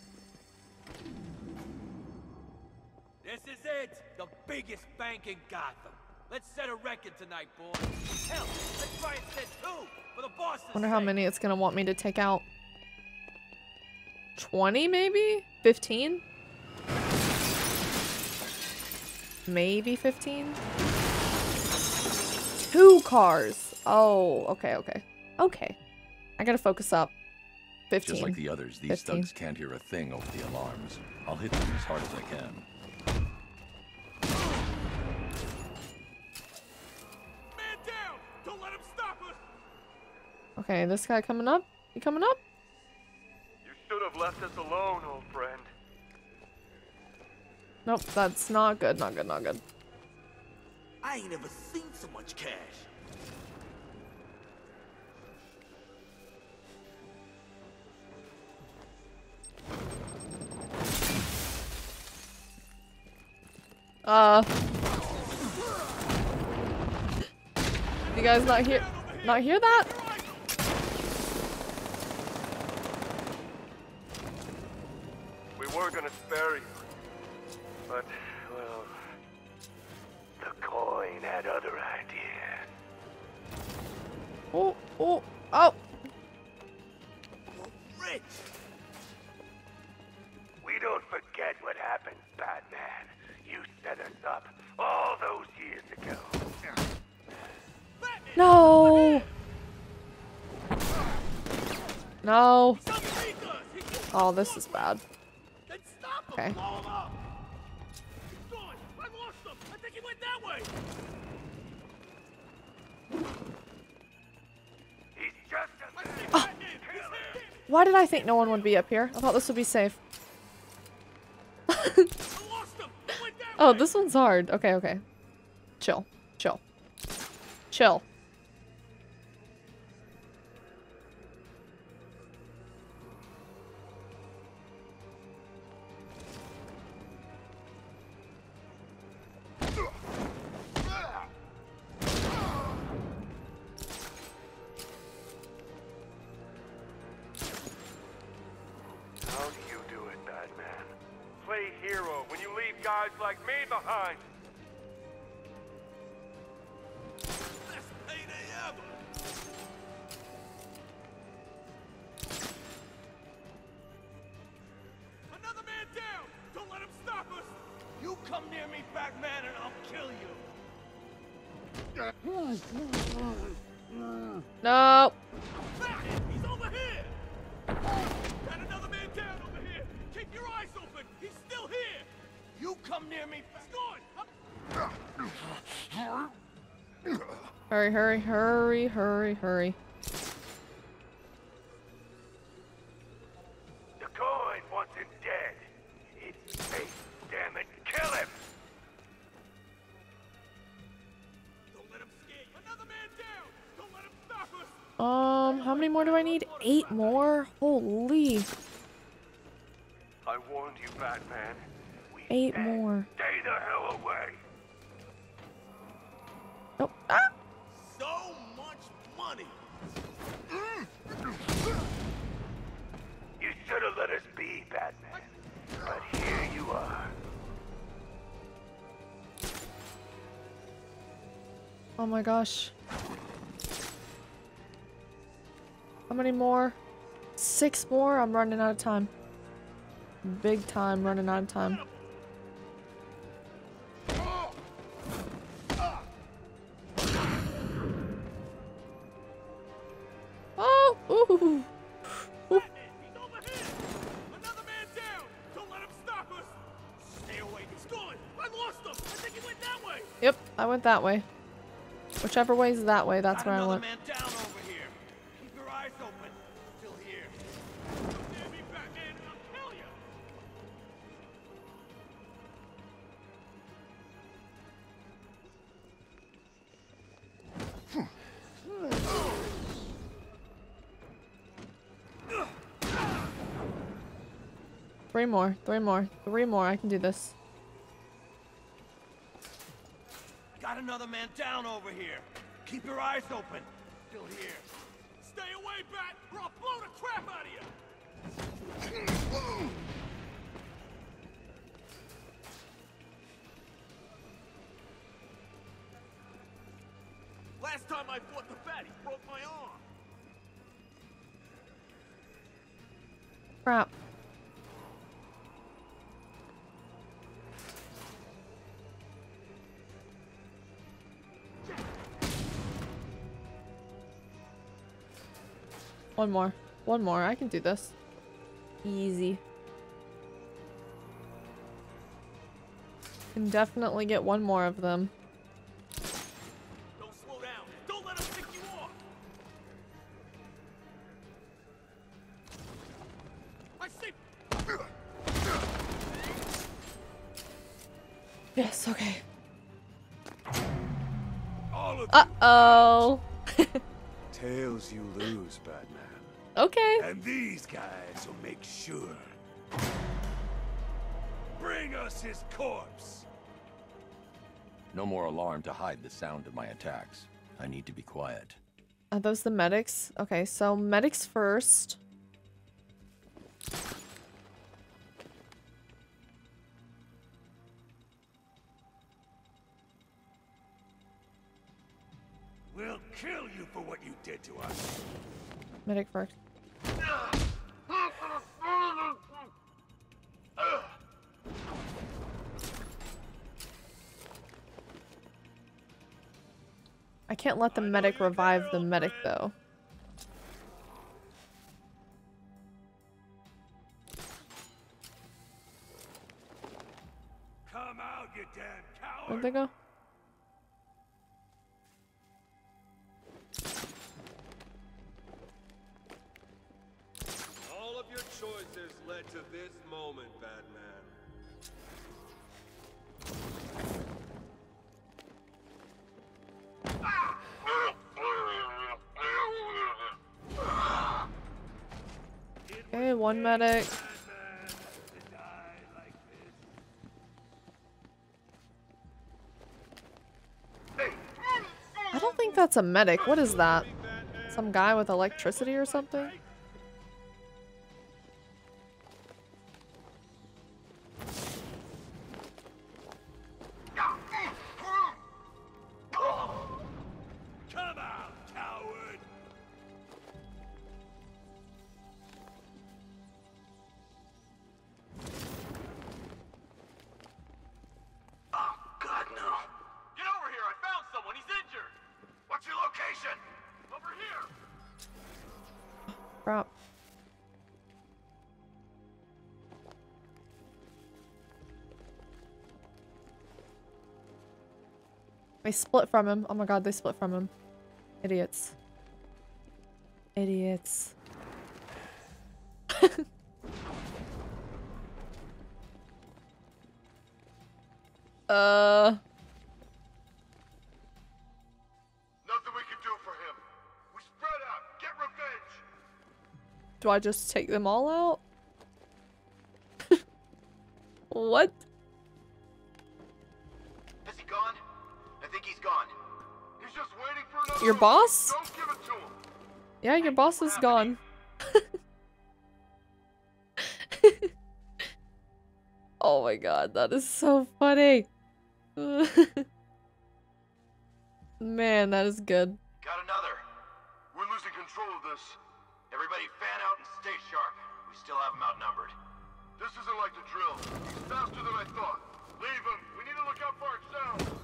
This is it! The biggest bank in Gotham. Let's set a record tonight, boys. Hell, let's try and set two for the boss. Wonder how many it's gonna want me to take out. twenty maybe? fifteen? Maybe fifteen? Two cars! Oh, okay, okay. Okay. I gotta focus up. fifteen. Just like the others, these fifteen. Thugs can't hear a thing over the alarms. I'll hit them as hard as I can. Man down! Don't let him stop us! Okay, this guy coming up? You coming up? Should have left us alone, old friend. Nope, that's not good, not good, not good. I ain't ever seen so much cash. Uh You guys not hear not hear that? We're gonna spare you, but, well, the coin had other ideas. Oh, oh, oh! us up all those years ago. No! No! Oh, this is bad. Okay. Oh. Why did I think no one would be up here? I thought this would be safe. Oh, this one's hard. Okay, okay. Chill. Chill. Chill. Hurry, hurry, hurry, hurry. The coin wasn't dead. It's fake. Damn it, kill him. Don't let him escape. Another man down. Don't let him stop us. Um, how many more do I need? Eight more? Holy. I warned you, Batman. We Eight more. Stay the hell away. Nope. Ah! Oh my gosh. How many more? Six more? I'm running out of time. Big time running out of time. Oh! Ooh! Ooh. Yep, I went that way. Whichever way is that way, that's where I went. Three more, three more, three more. I can do this. Got another man down over here. Keep your eyes open. Still here. Stay away, Bat, or I'll blow the crap out of you. Last time I fought the Bat, he broke my arm. Crap. One more. One more. I can do this. Easy. Can definitely get one more of them. Don't slow down. Don't let them pick you off. I see. Yes, okay. Uh-oh. Tails you lose, Batman. Okay. And these guys will make sure. Bring us his corpse. No more alarm to hide the sound of my attacks. I need to be quiet. Are those the medics? Okay, so medics first. We'll kill you for what you did to us. Medic first. I can't let the medic revive the medic, though. Come out, you damn coward! Where'd they go? All of your choices led to this moment, Batman. Okay, one medic. I don't think that's a medic. What is that? Some guy with electricity or something? They split from him. Oh my god, they split from him. Idiots. Idiots. uh... Nothing we can do for him. We spread out. Get revenge. Do I just take them all out? What? Your boss? Don't give it to him. Yeah, your boss is gone. Oh my god, that is so funny. Man, that is good. Got another. We're losing control of this. Everybody fan out and stay sharp. We still have them outnumbered. This isn't like the drill. He's faster than I thought. Leave him. We need to look out for ourselves.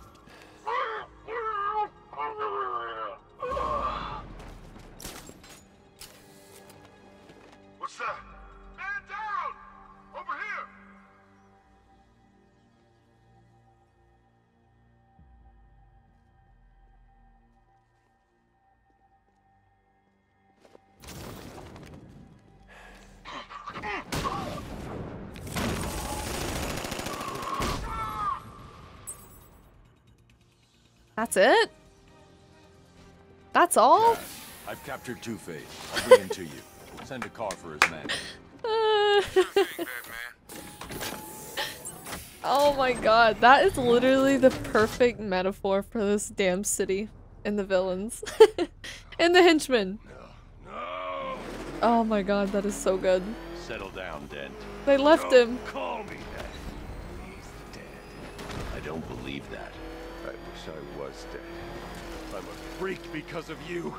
What's that? Man down! Over here! That's it? That's all? I've captured Two-Face. I'll bring him to you. Send a car for his man. Uh, oh my god, that is literally the perfect metaphor for this damn city and the villains. And the henchmen. No. No. Oh my god, that is so good. Settle down, Dent. They left Don't him. Call me that. He's dead. I don't believe that. I wish I was dead. I'm a freak because of you.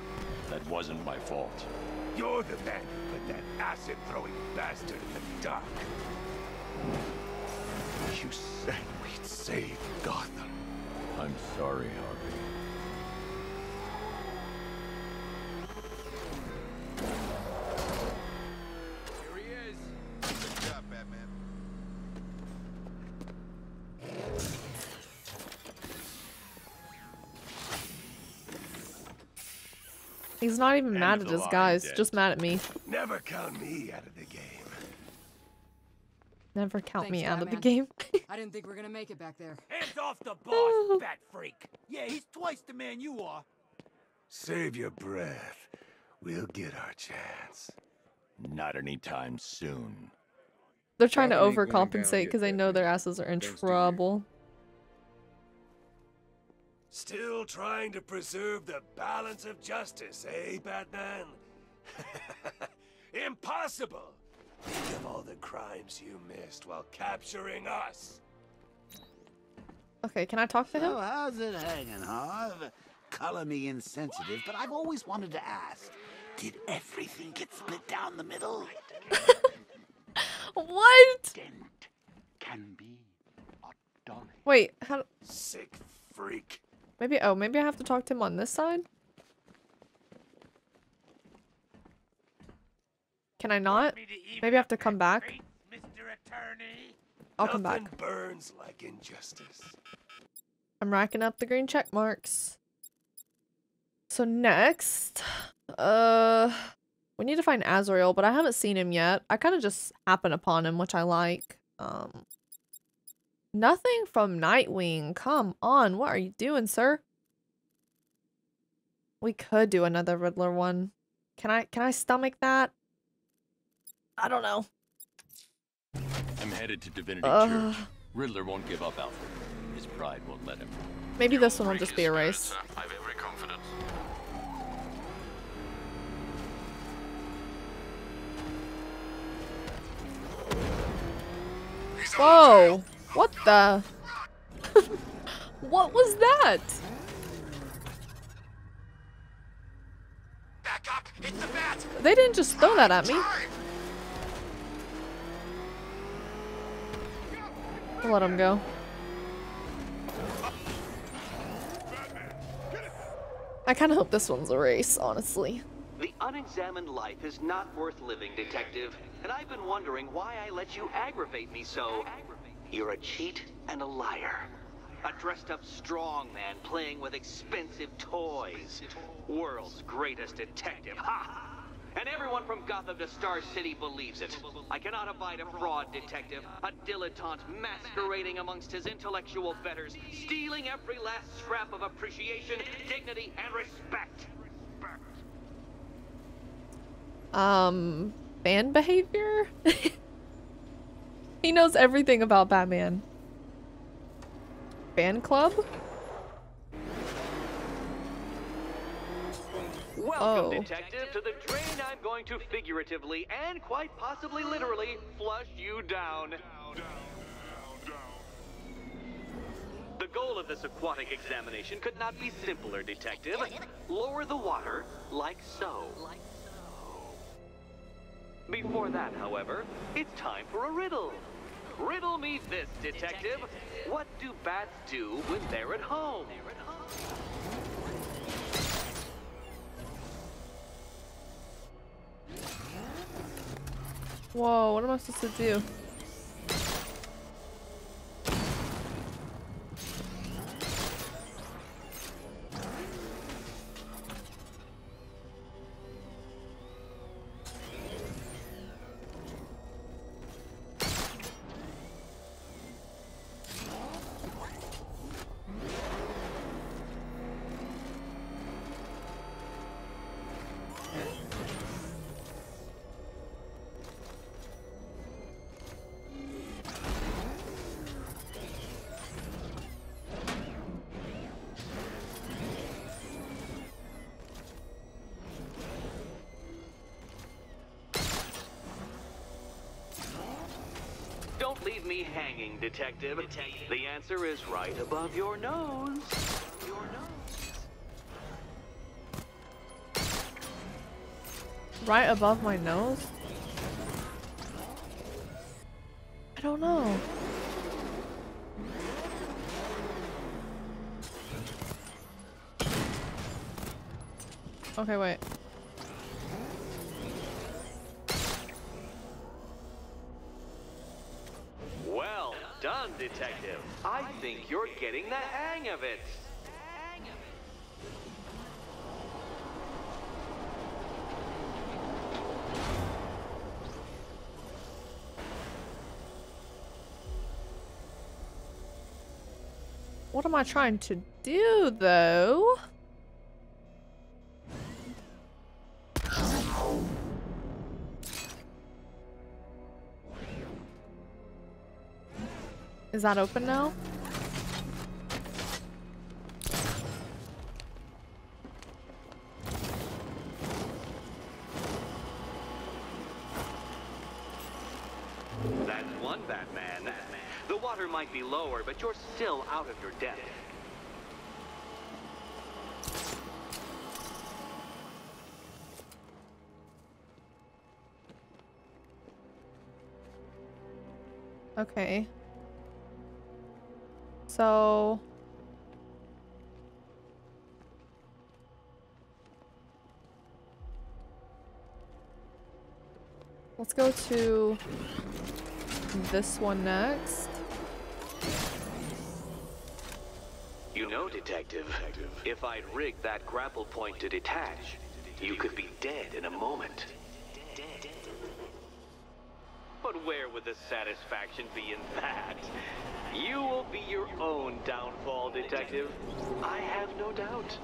That wasn't my fault. You're the man who put that acid-throwing bastard in the dark. You said we'd save Gotham. I'm sorry, Harvey. Here he is. Good job, Batman. He's not even mad at his guys, just mad at me. Never count me out of the game. Never count me out of the game. I didn't think we were gonna make it back there. Hands off the boss, bat freak. Yeah, he's twice the man you are. Save your breath. We'll get our chance. Not anytime soon. They're trying to overcompensate because they know their asses are in trouble. Still trying to preserve the balance of justice, eh, Batman? Impossible! Think of all the crimes you missed while capturing us. Okay, can I talk to him? So how's it hanging, Harv? Color me insensitive, but I've always wanted to ask, did everything get split down the middle? What? Dent can be a Wait, how... Sick freak. Maybe, oh, maybe I have to talk to him on this side? Can I not? Maybe I have to come back. I'll come back. Burns like injustice. I'm racking up the green check marks. So next, uh, we need to find Azrael, but I haven't seen him yet. I kind of just happen upon him, which I like. Um, nothing from Nightwing. Come on, what are you doing, sir? We could do another Riddler one. Can I? Can I stomach that? I don't know. I'm headed to Divinity uh, Church. Riddler won't give up Alfred. His pride won't let him. Maybe this one will just be erased. I have every confidence. Whoa! What the? What was that? Back up. It's the bat. They didn't just throw that at me. I'll let him go. I kind of hope this one's a race, honestly. The unexamined life is not worth living, Detective. And I've been wondering why I let you aggravate me so. You're a cheat and a liar. A dressed-up strong man playing with expensive toys. World's greatest detective. Ha! And everyone from Gotham to Star City believes it. I cannot abide a fraud detective, a dilettante masquerading amongst his intellectual betters, stealing every last scrap of appreciation, dignity, and respect. Um, fan behavior? He knows everything about Batman. Fan club? Welcome, oh. Detective, to the train I'm going to figuratively and quite possibly literally flush you down. Down, down, down, down. The goal of this aquatic examination could not be simpler, Detective. Lower the water, like so. Like so. Before that, however, it's time for a riddle. Riddle me this, Detective. What do bats do when they're at home? They're at home. Whoa, what am I supposed to do? Leave me hanging, Detective. Detective. The answer is right above your nose. Your nose. Right above my nose? I don't know. Okay, wait. Detective, I think you're getting the hang of it. Hang of it. What am I trying to do, though? Is that open now? That's one Batman. Batman. The water might be lower, but you're still out of your depth. Okay. So Let's go to this one next. You know, Detective, if I'd rigged that grapple point to detach, you could be dead in a moment. But where would the satisfaction be in that? You will be your own downfall, Detective. I have no doubt.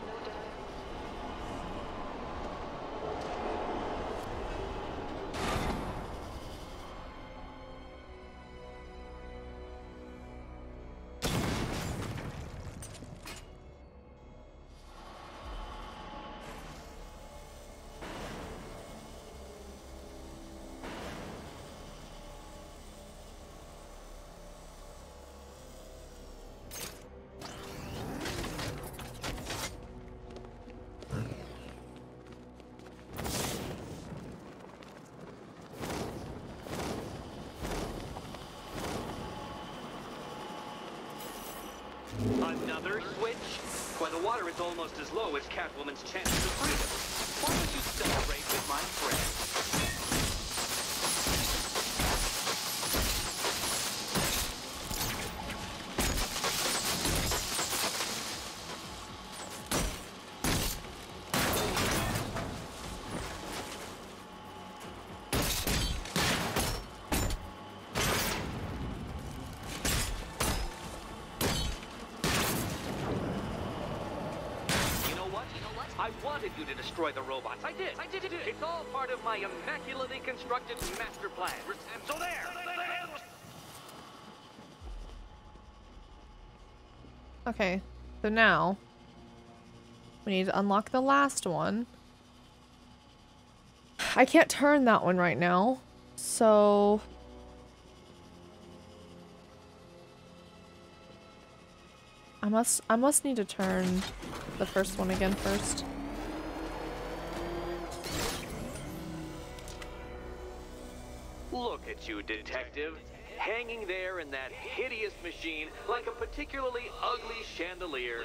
Another switch? Why, the water is almost as low as Catwoman's chance of freedom. Why don't you celebrate with my friend? The robots. I did. I did it. It's all part of my immaculately constructed master plan. And so there. Okay. So now we need to unlock the last one. I can't turn that one right now. So I must I must need to turn the first one again first. Look at you, Detective, hanging there in that hideous machine like a particularly ugly chandelier.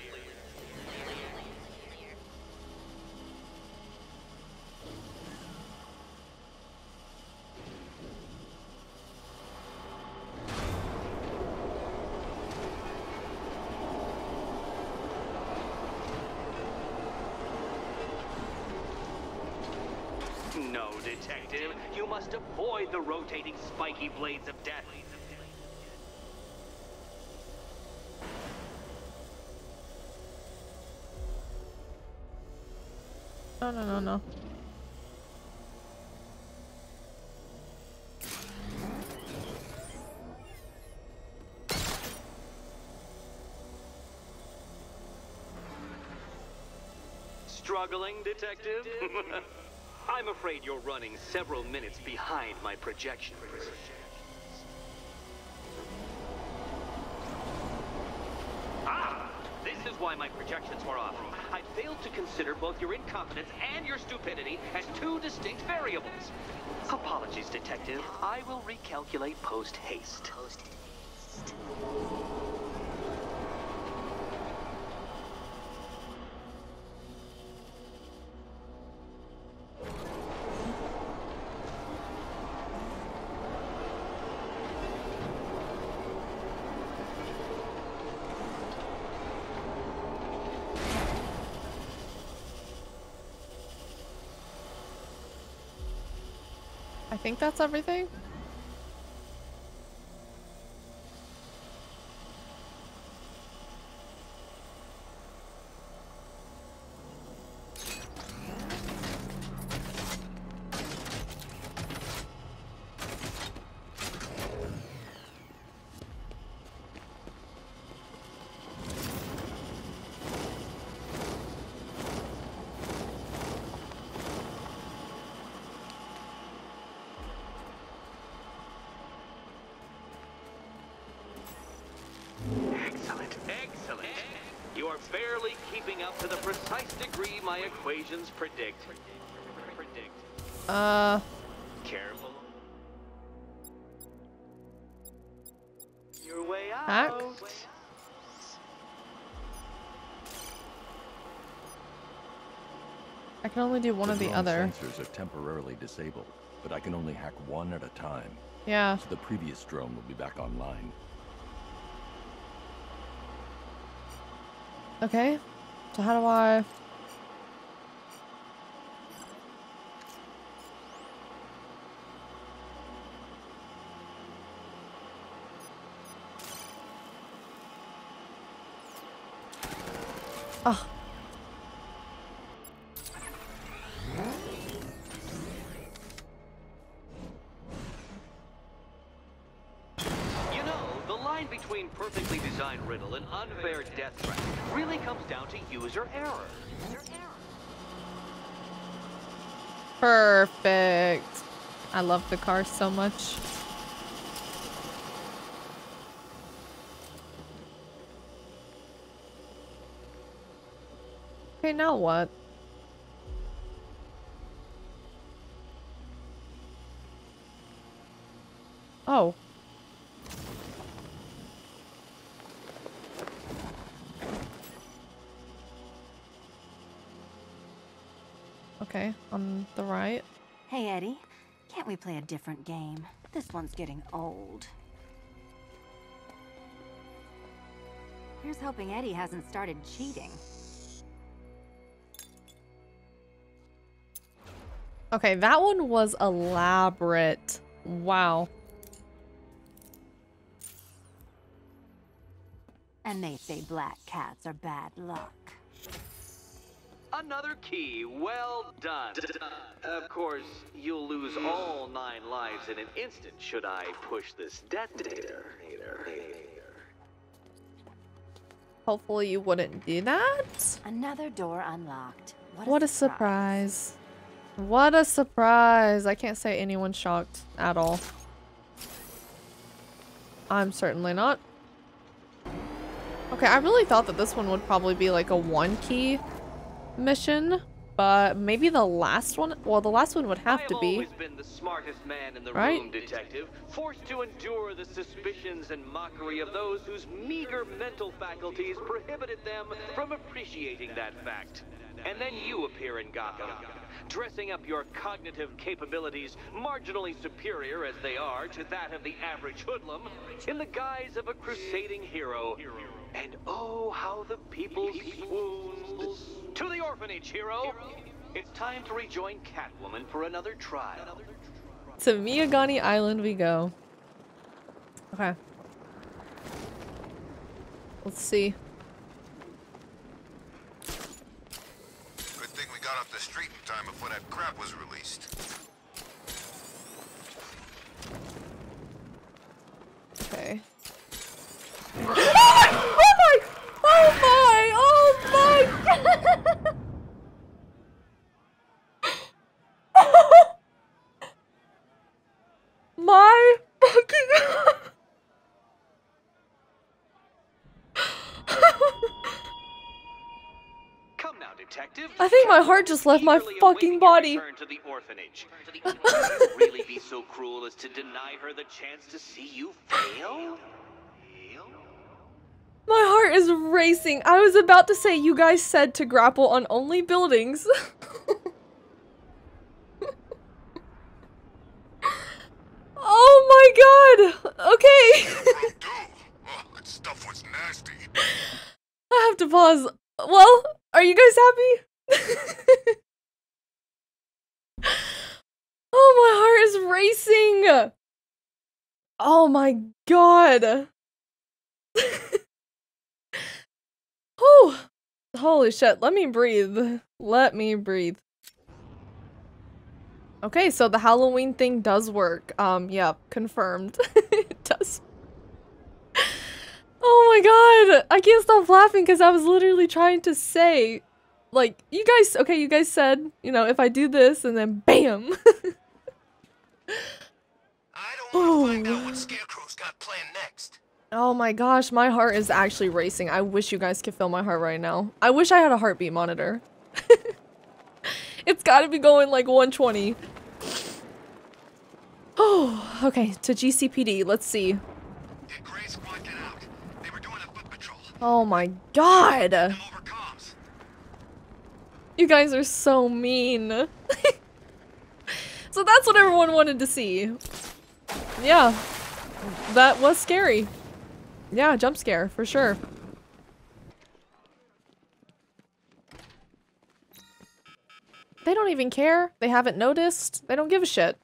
Detective, you must avoid the rotating spiky blades of death. No, no, no, no. Struggling, Detective? I'm afraid you're running several minutes behind my projections. Ah! This is why my projections were off. I failed to consider both your incompetence and your stupidity as two distinct variables. Apologies, Detective. I will recalculate post-haste. Post-haste. I think that's everything. Barely keeping up to the precise degree my equations predict. Uh. Careful. Your way out. Act. I can only do one or the other. Sensors are temporarily disabled. but I can only hack one at a time. Yeah. So the previous drone will be back online. Okay. So how do I... Oh. You know, the line between perfectly designed riddle and unfair death threat really comes down to user error. User error. Perfect. I love the car so much. Okay, now what? Oh. Okay, on the right. Hey, Eddie. Can't we play a different game? This one's getting old. Here's hoping Eddie hasn't started cheating. Okay, that one was elaborate. Wow. And they say black cats are bad luck. Another key. Well done. Of course, you'll lose all nine lives in an instant should I push this detonator. Hopefully you wouldn't do that. Another door unlocked. What a, what a surprise. surprise. What a surprise! I can't say anyone's shocked at all. I'm certainly not. Okay, I really thought that this one would probably be like a one key mission, but maybe the last one, well the last one would have to be. I've always been the smartest man in the room, detective, forced to endure the suspicions and mockery of those whose meager mental faculties prohibited them from appreciating that fact. And then you appear in Gotham, dressing up your cognitive capabilities, marginally superior as they are to that of the average hoodlum, in the guise of a crusading hero. And oh, how the people swooned. To the orphanage, hero! It's time to rejoin Catwoman for another trial. To Miagani Island we go. Okay. Let's see. Got off the street in time before that crap was released. Okay. Oh my! Oh my! Oh my! Oh my! My fucking. Detective, I think my heart just left my fucking body. To the orphanage. Really be so cruel as to deny her the chance to see you fail? My heart is racing. I was about to say you guys said to grapple on only buildings. Oh my god. Okay. That stuff was nasty. I have to pause. Well, are you guys happy? Oh, my heart is racing. Oh my god. Whew. Holy shit, let me breathe. Let me breathe. Okay, so the Halloween thing does work. Um, yeah, confirmed. It does. Oh my god! I can't stop laughing because I was literally trying to say, like, you guys, okay, you guys said, you know, if I do this, and then BAM! I don't want to find out what Scarecrow's got planned next. Oh my gosh, my heart is actually racing. I wish you guys could feel my heart right now. I wish I had a heartbeat monitor. It's gotta be going like one twenty. Oh, okay, to G C P D, let's see. Oh my god! You guys are so mean. So that's what everyone wanted to see. Yeah, that was scary. Yeah, jump scare for sure. They don't even care. They haven't noticed. They don't give a shit.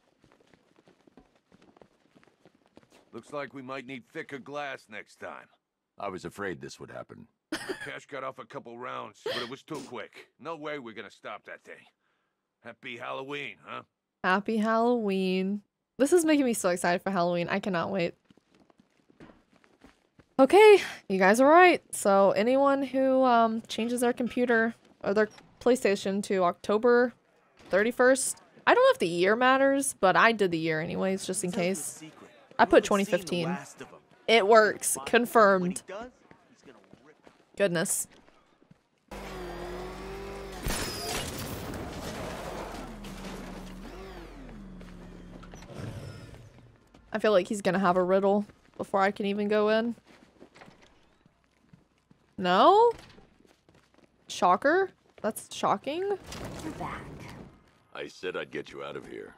Looks like we might need thicker glass next time. I was afraid this would happen. Cash got off a couple rounds, but it was too quick. No way we're gonna stop that thing. Happy Halloween, huh? Happy Halloween. This is making me so excited for Halloween. I cannot wait. Okay, you guys are right. So anyone who um, changes their computer or their PlayStation to October thirty-first, I don't know if the year matters, but I did the year anyways, just in case. I put twenty fifteen. It works. Confirmed. Goodness. I feel like he's gonna have a riddle before I can even go in. No? Shocker? That's shocking. You're back. I said I'd get you out of here.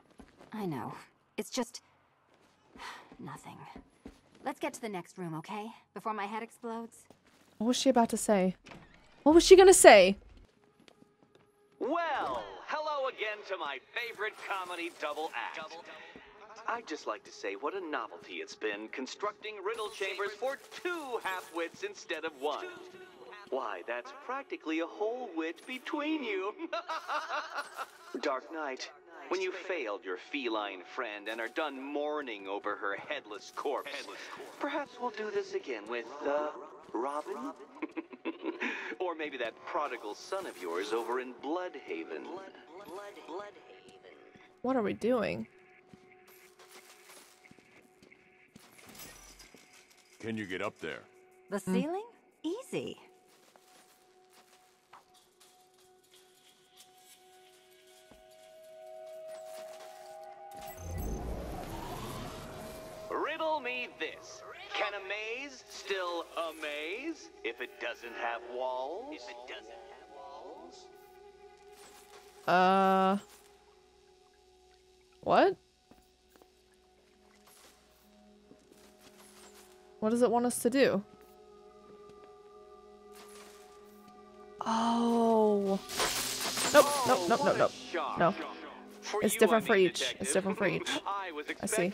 I know. It's just... nothing. Let's get to the next room, okay? Before my head explodes. What was she about to say? What was she gonna say? Well, hello again to my favorite comedy double act. Double. I'd just like to say what a novelty it's been constructing riddle chambers for two half-wits instead of one. Why, that's practically a whole wit between you. Dark Knight, when you failed your feline friend and are done mourning over her headless corpse, perhaps we'll do this again with, uh, Robin? Or maybe that prodigal son of yours over in Blüdhaven. What are we doing? Can you get up there? The ceiling? Mm. Easy. Riddle me this. Can a maze still amaze if it doesn't have walls? If it doesn't have walls? Uh. What? What does it want us to do? Oh. Nope, nope, nope, nope, nope. No. It's different for each. It's different for each. I see.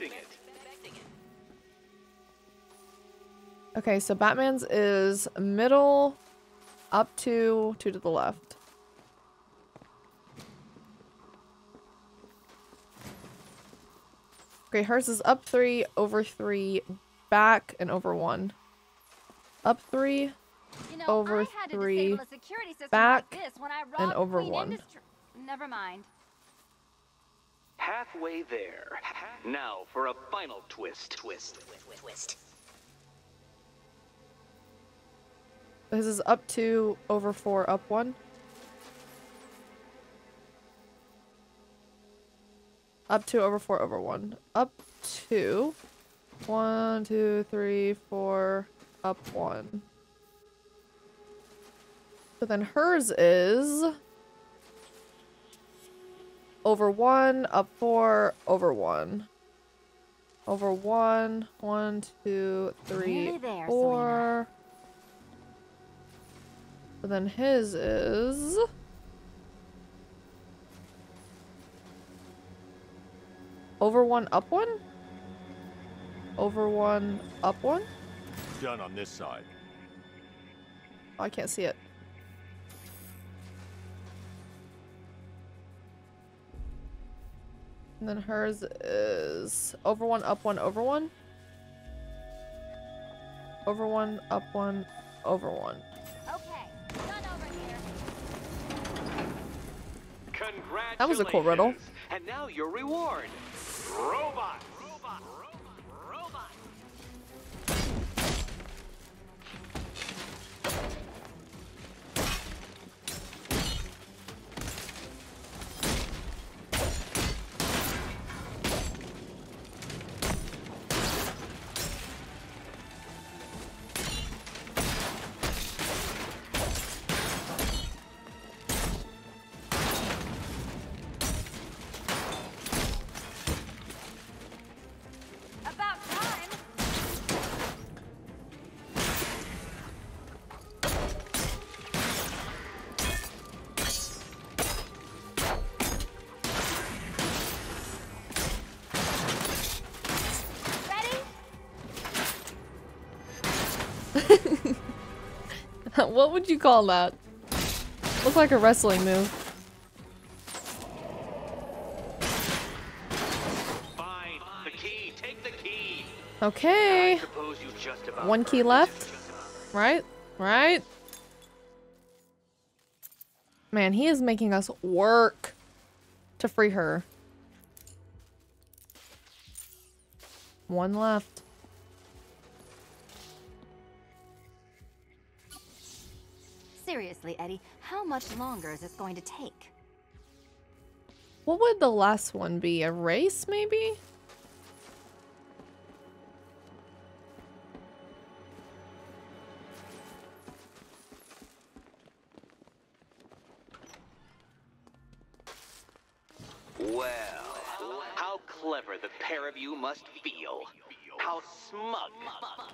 Okay, so Batman's is middle, up to, two to the left. Okay, hers is up three, over three, back and over one, up three, you know, over three, back like this when I and over one. Industry. Never mind. Halfway there. Now for a final twist. Twist. Twist. This is up two, over four, up one. Up two, over four, over one. Up two. One, two, three, four, up one. So then hers is over one, up four, over one. Over one, one, two, three, there, four. So then his is over one, up one? Over one, up one. Done on this side. Oh, I can't see it. And then hers is over one, up one, over one. Over one, up one, over one. Okay, done over here. Congratulations. That was a cool riddle. And now your reward, robots. What would you call that? Looks like a wrestling move. Fine. The key. Take the key. Okay. One key left. Right? Right? Man, he is making us work to free her. One left. Seriously, Eddie, how much longer is this going to take? What would the last one be? A race, maybe? Well, how clever the pair of you must feel. How smug.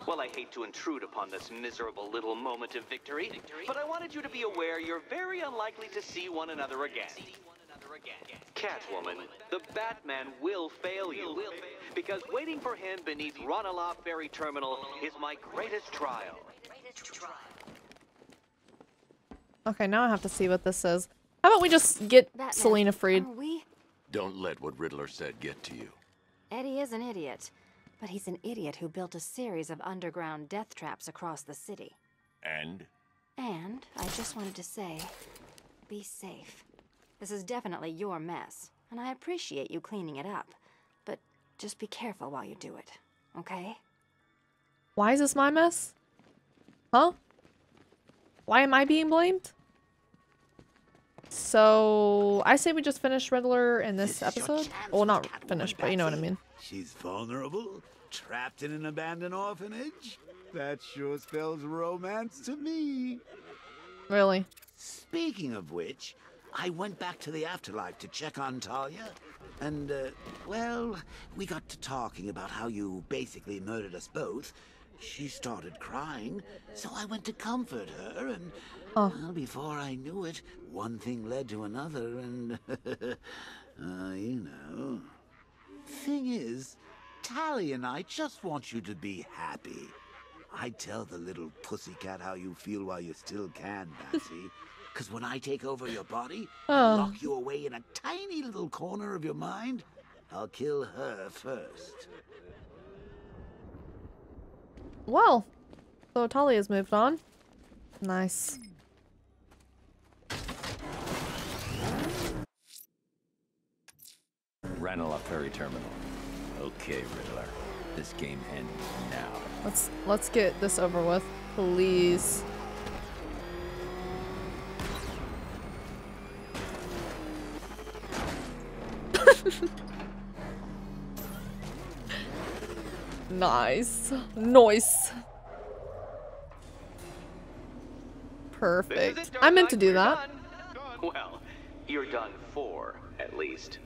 Well, I hate to intrude upon this miserable little moment of victory, but I wanted you to be aware you're very unlikely to see one another again. Catwoman, the Batman will fail you, because waiting for him beneath Ranelagh Ferry Terminal is my greatest trial. Okay, now I have to see what this is. How about we just get Selina freed? Don't let what Riddler said get to you. Eddie is an idiot, but he's an idiot who built a series of underground death traps across the city. And? And I just wanted to say, be safe. This is definitely your mess, and I appreciate you cleaning it up, but just be careful while you do it, okay? Why is this my mess? Huh? Why am I being blamed? So I say we just finish Riddler in this, this episode. Well, not finish, but you know what I mean. She's vulnerable, trapped in an abandoned orphanage. That sure spells romance to me. Really? Speaking of which, I went back to the afterlife to check on Talia, and uh, well, we got to talking about how you basically murdered us both. She started crying, so I went to comfort her, and oh. Well, before I knew it, one thing led to another, and uh, you know. Thing is, Tally and I just want you to be happy. I tell the little pussycat how you feel while you still can, Batsy, because when I take over your body and lock you away in a tiny little corner of your mind, I'll kill her first. Well, so Talia's moved on. Nice. Ranelagh Ferry Terminal. Okay, Riddler. This game ends now. Let's let's get this over with, please. Nice. Nice. Perfect. I meant to do that. Well, you're done for, at least.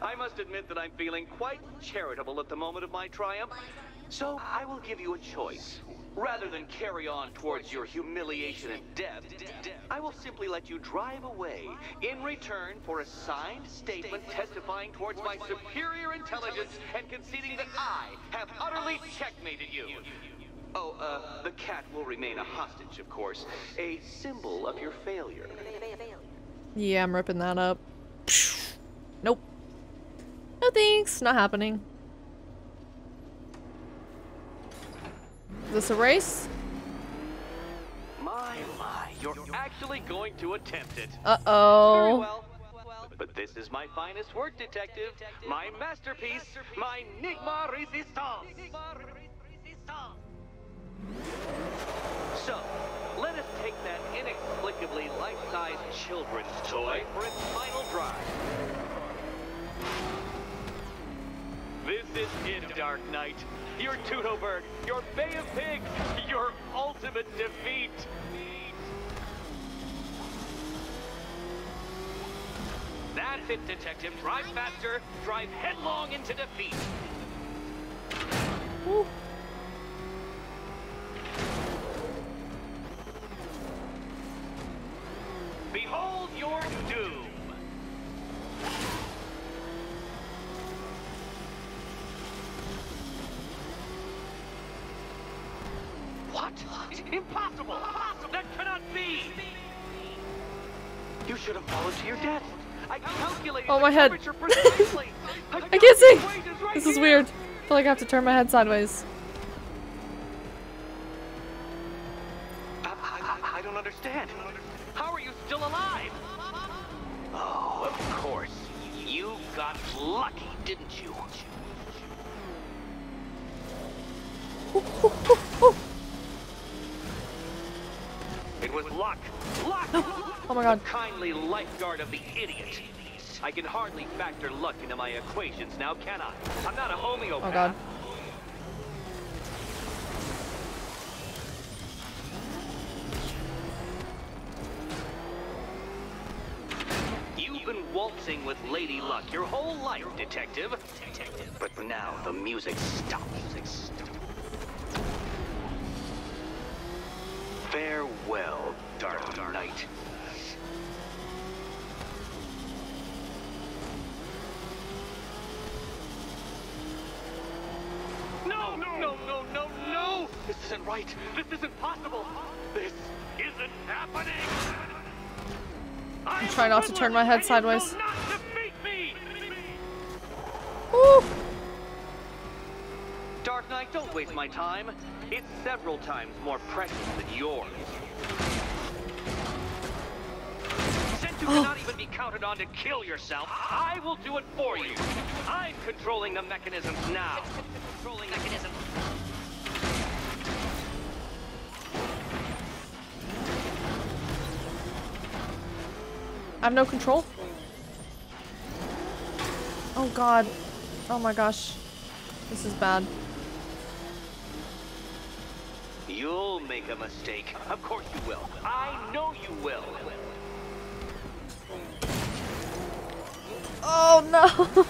I must admit that I'm feeling quite charitable at the moment of my triumph, so I will give you a choice. Rather than carry on towards your humiliation and death, I will simply let you drive away in return for a signed statement testifying towards my superior intelligence and conceding that I have utterly checkmated you. Oh, uh, the cat will remain a hostage, of course, a symbol of your failure. Yeah, I'm ripping that up. Nope. No thanks, not happening. Is this a race? My, my, you're actually going to attempt it. Uh-oh. Very well. But this is my finest work, detective. My masterpiece, my Nigma Resistance. So, let us take that inexplicably life-size children's toy for its final drive. This is it, Dark Knight. Your Teutoburg, your Bay of Pigs, your ultimate defeat. That's it, detective. Drive faster, drive headlong into defeat. Woo. Behold your doom. Impossible! Impossible! That cannot You should have followed to your death. I calculated oh, my head. I can't see. Right this is here. Weird. I feel like I have to turn my head sideways. I, I, I don't understand. How are you still alive? Oh, of course. You got lucky, didn't you? Ooh, ooh, ooh, ooh. It was luck. Luck. Oh my God. The kindly lifeguard of the idiot. I can hardly factor luck into my equations now, can I? I'm not a homeopath. Oh God. You've been waltzing with Lady Luck your whole life, detective. Detective. But now the music stops. Music stops. Farewell, dark knight. No, no, no, no, no, no! This isn't right. This isn't possible. This isn't happening. I'm trying not to turn my head sideways. Not defeat me. Woo! Dark Knight, don't waste my time. It's several times more precious than yours. Since you cannot even be counted on to kill yourself, I will do it for you. I'm controlling the mechanisms now. Controlling mechanism. I have no control. Oh God. Oh my gosh. This is bad. You'll make a mistake. Of course you will. I know you will. Oh no.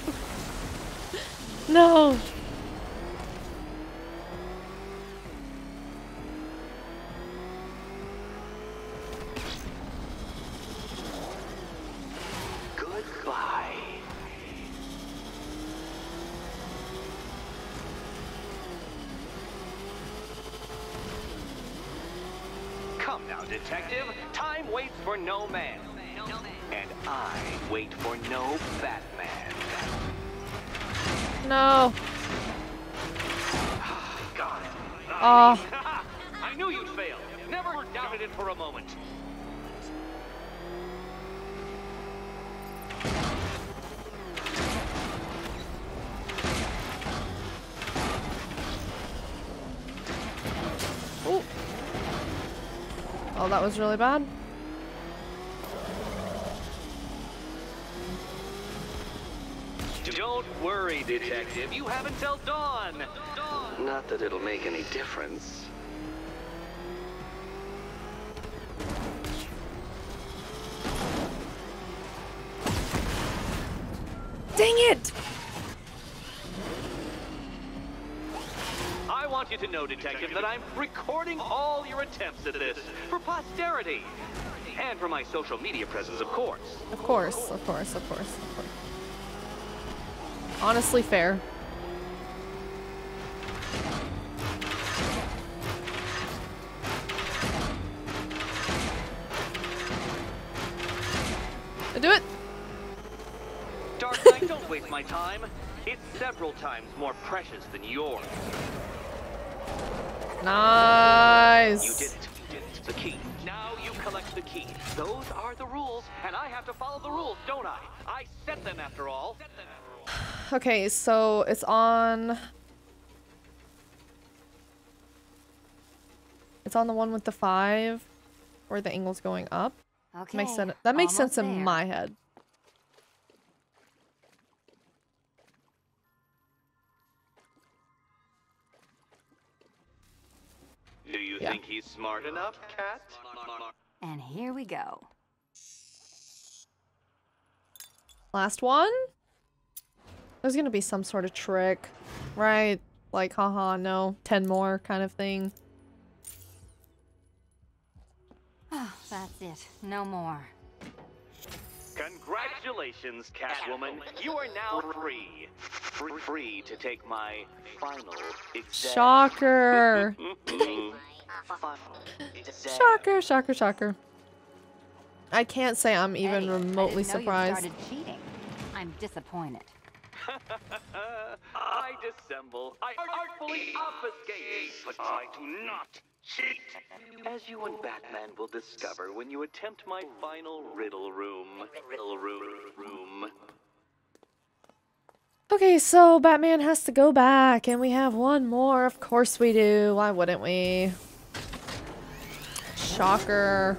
No. Goodbye. Detective, time waits for no man, no man. And I wait for no Batman. No. God. Oh. I knew you'd fail. Never doubted it for a moment. Oh, that was really bad. Don't worry, detective. You have until dawn. dawn. Not that it'll make any difference. Dang it! You to know, detective, that I'm recording all your attempts at this for posterity and for my social media presence, of course. Of course, of course, of course, of course. Honestly, fair. I do it. Dark Knight, don't waste my time. It's several times more precious than yours. Nice. You did it. You did it. The key. Now you collect the key. Those are the rules, and I have to follow the rules, don't I? I set them after all. Set them after all. Okay, so it's on. It's on the one with the five, where the angle's going up. Okay. Makes sense. That makes almost sense there. In my head. Do you yeah. think he's smart enough, Cat? And here we go. Last one? There's gonna be some sort of trick, right? Like, haha, no, ten more kind of thing. Oh, that's it. No more. Congratulations, Catwoman. You are now free. Free, free to take my final exam. Shocker. Shocker, shocker, shocker. I can't say I'm even hey, remotely I surprised. You cheating. I'm disappointed. I dissemble. I artfully obfuscate, but I do not cheat. As you and Batman will discover when you attempt my final riddle room. Riddle room. Okay, so Batman has to go back, and we have one more. Of course we do. Why wouldn't we? Shocker.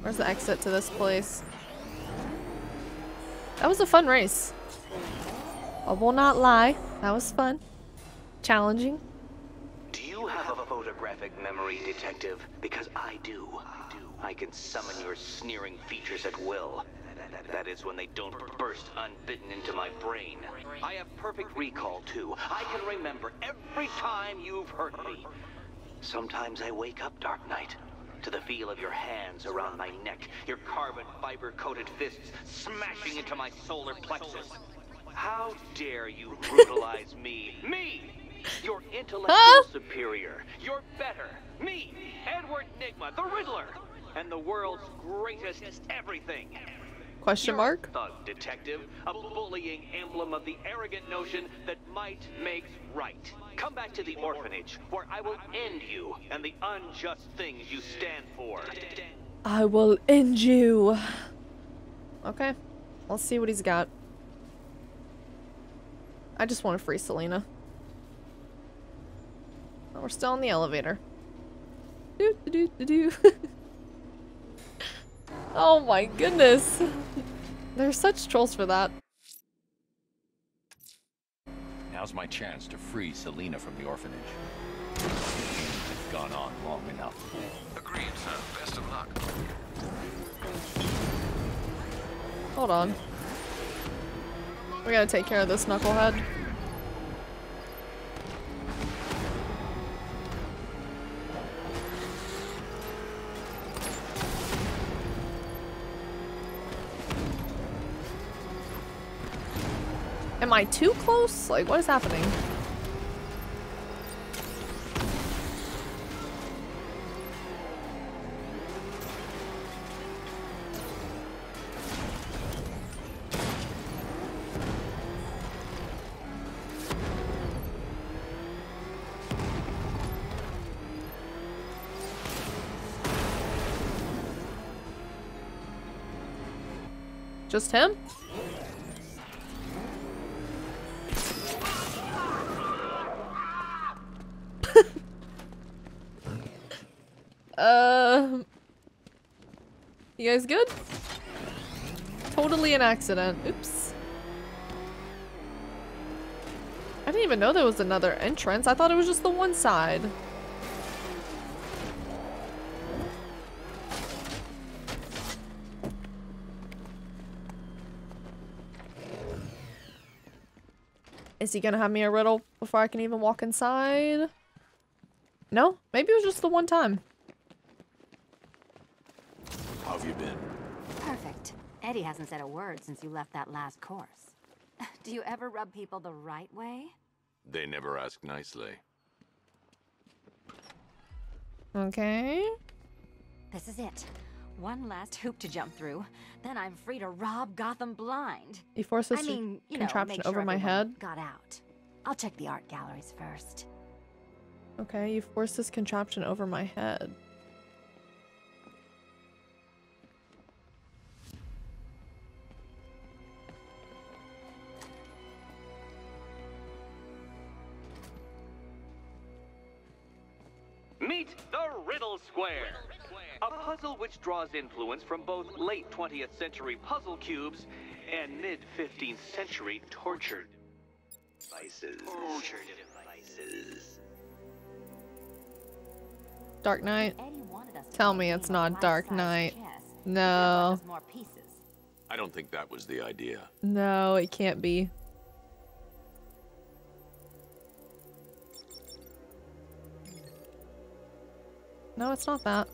Where's the exit to this place? That was a fun race. I will not lie. That was fun. Challenging. Do you have a photographic memory, detective? Because I do. I do. I can summon your sneering features at will. That is when they don't burst unbidden into my brain. I have perfect recall, too. I can remember every time you've hurt me. Sometimes I wake up, Dark Knight, to the feel of your hands around my neck, your carbon fiber-coated fists smashing into my solar plexus. How dare you brutalize me? Me! Your intellectual huh? superior. You're better. Me, Edward Nigma, the Riddler, and the world's greatest everything. Question mark? You're a thug, detective, a bullying emblem of the arrogant notion that might makes right. Come back to the orphanage, where I will end you and the unjust things you stand for. I will end you. Okay, let's see what he's got. I just want to free Selena. Oh, we're still in the elevator. Do do do do. Oh my goodness. They're such trolls for that. Now's my chance to free Selena from the orphanage. It's gone on long enough. Agreed, sir. Best of luck. Hold on. We gotta take care of this knucklehead. Am I too close? Like, what is happening? Just him? Uh, you guys good? Totally an accident. Oops. I didn't even know there was another entrance. I thought it was just the one side. Is he gonna have me a riddle before I can even walk inside? No? Maybe it was just the one time. How have you been? Perfect. Eddie hasn't said a word since you left that last course. Do you ever rub people the right way? They never ask nicely. Okay. This is it. One last hoop to jump through. Then I'm free to rob Gotham blind. He forced this I mean, you contraption know, sure over my head. Got out. I'll check the art galleries first. Okay, you forced this contraption over my head. Meet the Riddle Square, a puzzle which draws influence from both late twentieth century puzzle cubes and mid fifteenth century torture devices. Torture devices. Dark Knight? Tell me it's not Dark Knight. No. I don't think that was the idea. No, it can't be. No, it's not that.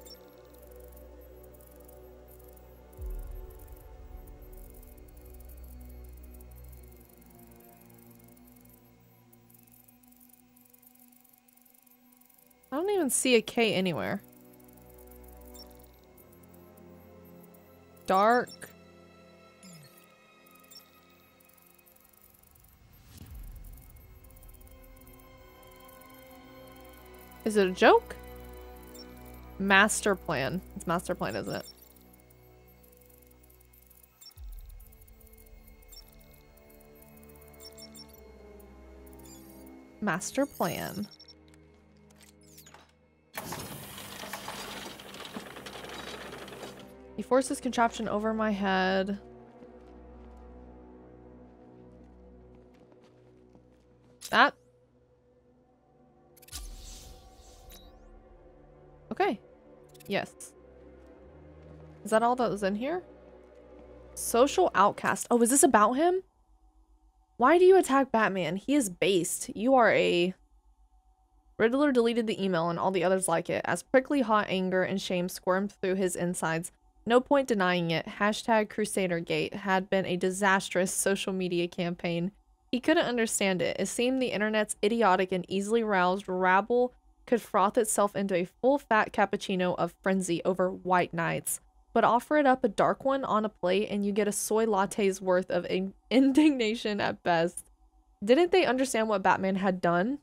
I don't even see a K anywhere. dark. Is it a joke? Master plan. It's master plan, isn't it? Master plan. He forced this contraption over my head. That. Okay. Yes. Is that all that was in here? Social outcast. Oh, is this about him? Why do you attack Batman? He is based. You are a... Riddler deleted the email and all the others like it, as prickly hot anger and shame squirmed through his insides. No point denying it. Hashtag Crusadergate had been a disastrous social media campaign. He couldn't understand it. It seemed the internet's idiotic and easily roused rabble could froth itself into a full-fat cappuccino of frenzy over white knights. But offer it up a dark one on a plate and you get a soy latte's worth of in indignation at best. Didn't they understand what Batman had done?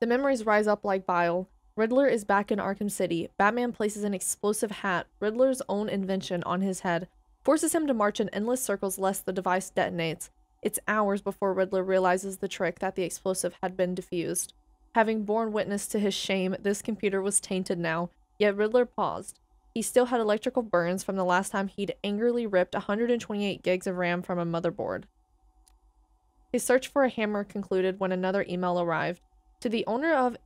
The memories rise up like bile. Riddler is back in Arkham City. Batman places an explosive hat, Riddler's own invention, on his head, forces him to march in endless circles lest the device detonates. It's hours before Riddler realizes the trick that the explosive had been defused. Having borne witness to his shame, this computer was tainted now, yet Riddler paused. He still had electrical burns from the last time he'd angrily ripped one hundred twenty-eight gigs of RAM from a motherboard. His search for a hammer concluded when another email arrived. To the owner of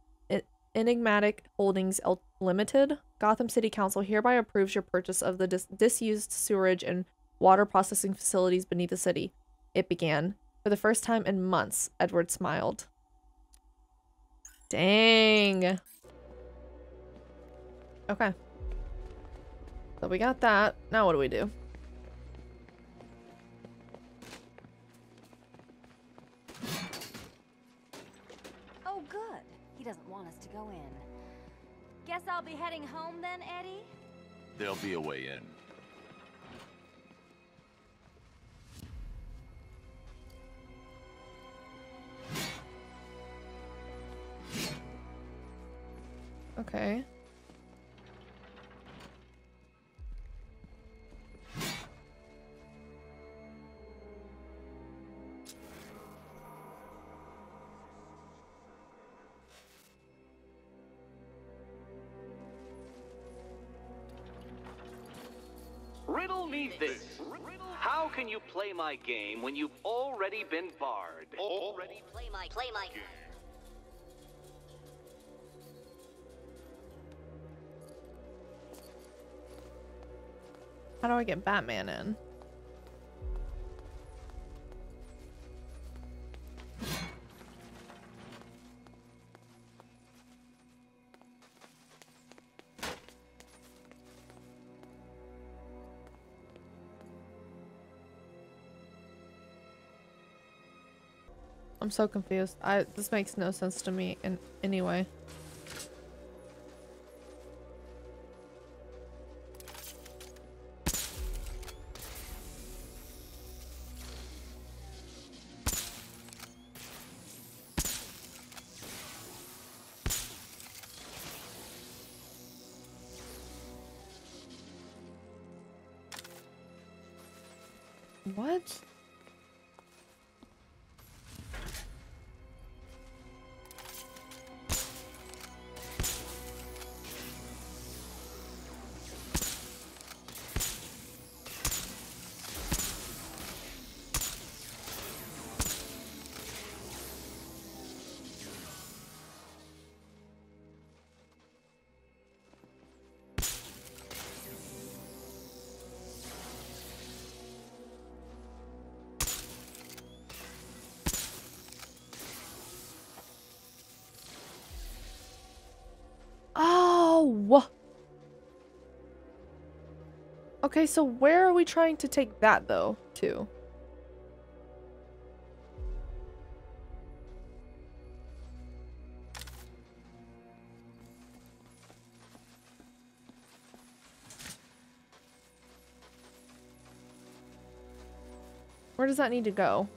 Enigmatic Holdings Limited, Gotham City Council hereby approves your purchase of the dis disused sewerage and water processing facilities beneath the city. It began. For the first time in months, Edward smiled. Dang. Okay. So we got that. Now what do we do? Oh, good. He doesn't want us to go in. Guess I'll be heading home then, Eddie? There'll be a way in. Okay. Riddle me this. How can you play my game when you've already been barred? Already play my play my game. How do I get Batman in? I'm so confused. I this makes no sense to me in any way. What? Okay, so where are we trying to take that, though, to? Where does that need to go?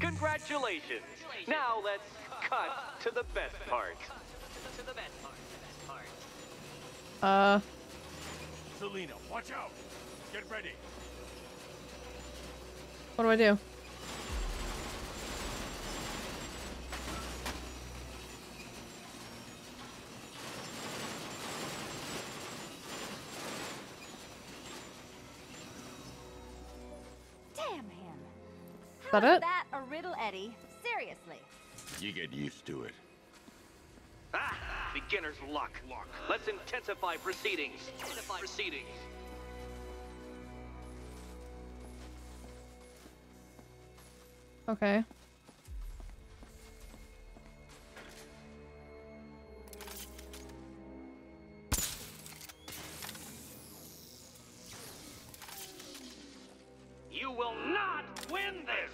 Congratulations! Now let's cut to the best part. Uh. Selena, watch out! Get ready. What do I do? Damn him! Is that it? Riddle Eddie, seriously. You get used to it. Ah, beginner's luck. luck. Let's intensify proceedings. Intensify proceedings. Okay. You will not win this.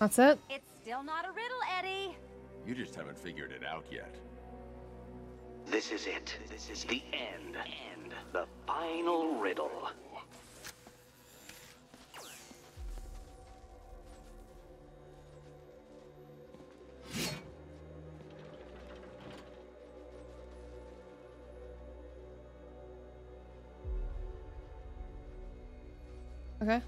That's it? It's still not a riddle, Eddie. You just haven't figured it out yet. This is it. This is the end. End. The final riddle. Okay.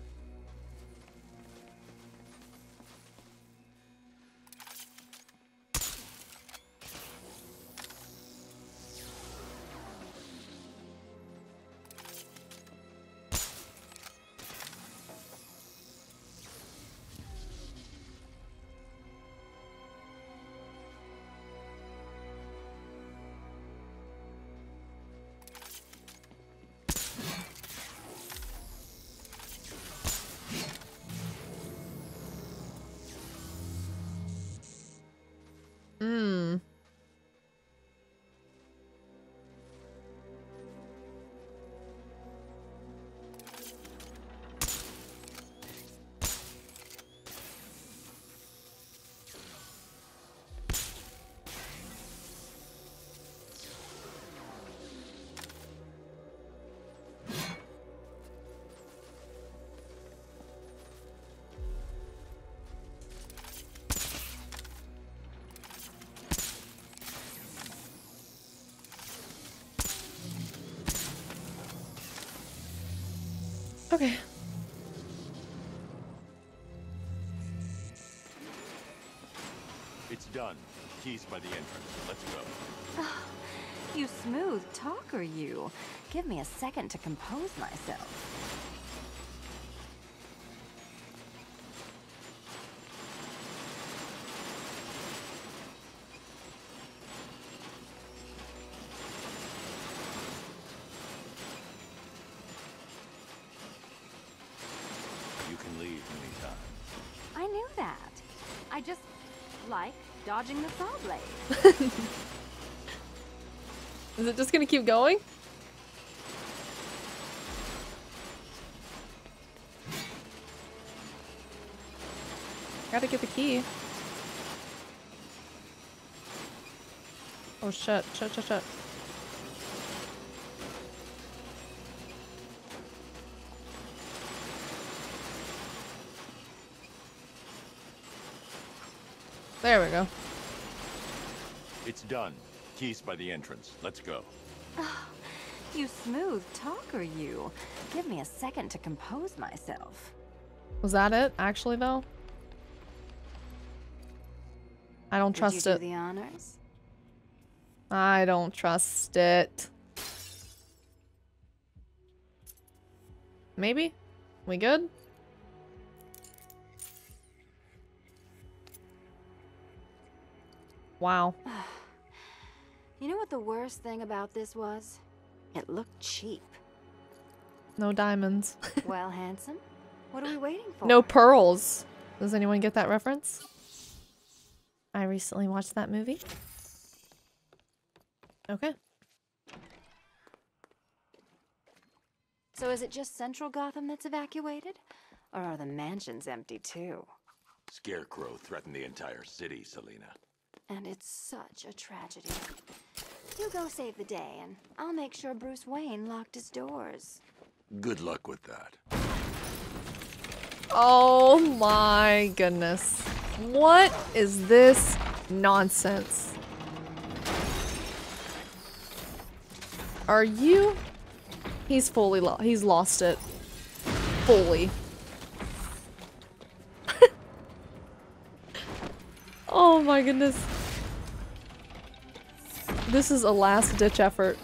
Okay. It's done. Keys by the entrance. Let's go. Oh, you smooth talker, you. Give me a second to compose myself. Dodging the saw blade. Is it just gonna keep going? Gotta get the key. Oh, shut, shut, shut, shut. There we go. It's done. Keys by the entrance. Let's go. Oh, you smooth talker, you. Give me a second to compose myself. Was that it, actually, though? I don't trust it. Did you do the honors? I don't trust it. Maybe? We good? Wow. You know what the worst thing about this was? It looked cheap. No diamonds. Well, handsome, what are we waiting for? No pearls. Does anyone get that reference? I recently watched that movie. Okay. So is it just central Gotham that's evacuated? Or are the mansions empty too? Scarecrow threatened the entire city, Selina. And it's such a tragedy. You go save the day, and I'll make sure Bruce Wayne locked his doors. Good luck with that. Oh my goodness. What is this nonsense? Are you? He's fully lost. He's lost it. Fully. Oh my goodness. This is a last ditch effort.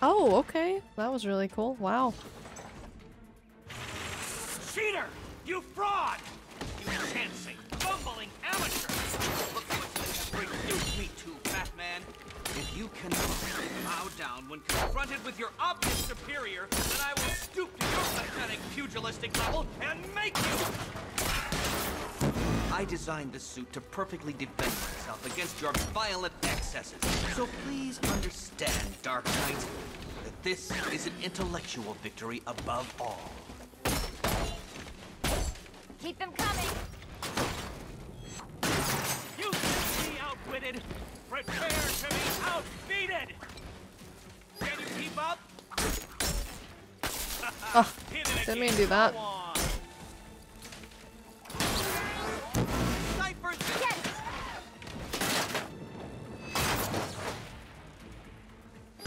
Oh, okay. That was really cool. Wow. Cheater! You fraud! You chancing, bumbling amateur! Look what you reduce me to, Batman! If you cannot bow down when confronted with your obvious superior, then I will stoop to your pathetic, pugilistic level and make you! I designed this suit to perfectly defend myself against your violent excesses. So please understand, Dark Knight, that this is an intellectual victory above all. Keep them coming! You can be outwitted! Prepare to be outbeaten! Can you keep up? Oh, didn't mean to do that. Yes. How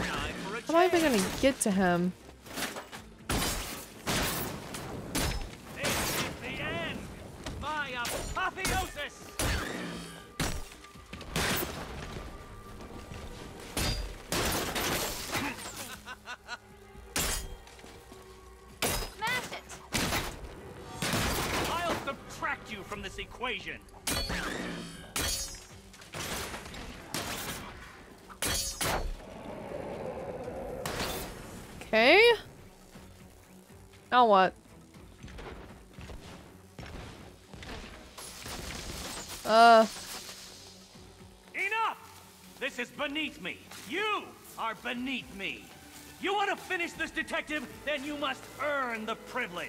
am I even gonna get to him? This is the end. My apotheosis. You from this equation. Okay. Now what? Uh. Enough! This is beneath me. You are beneath me. You want to finish this detective? Then you must earn the privilege.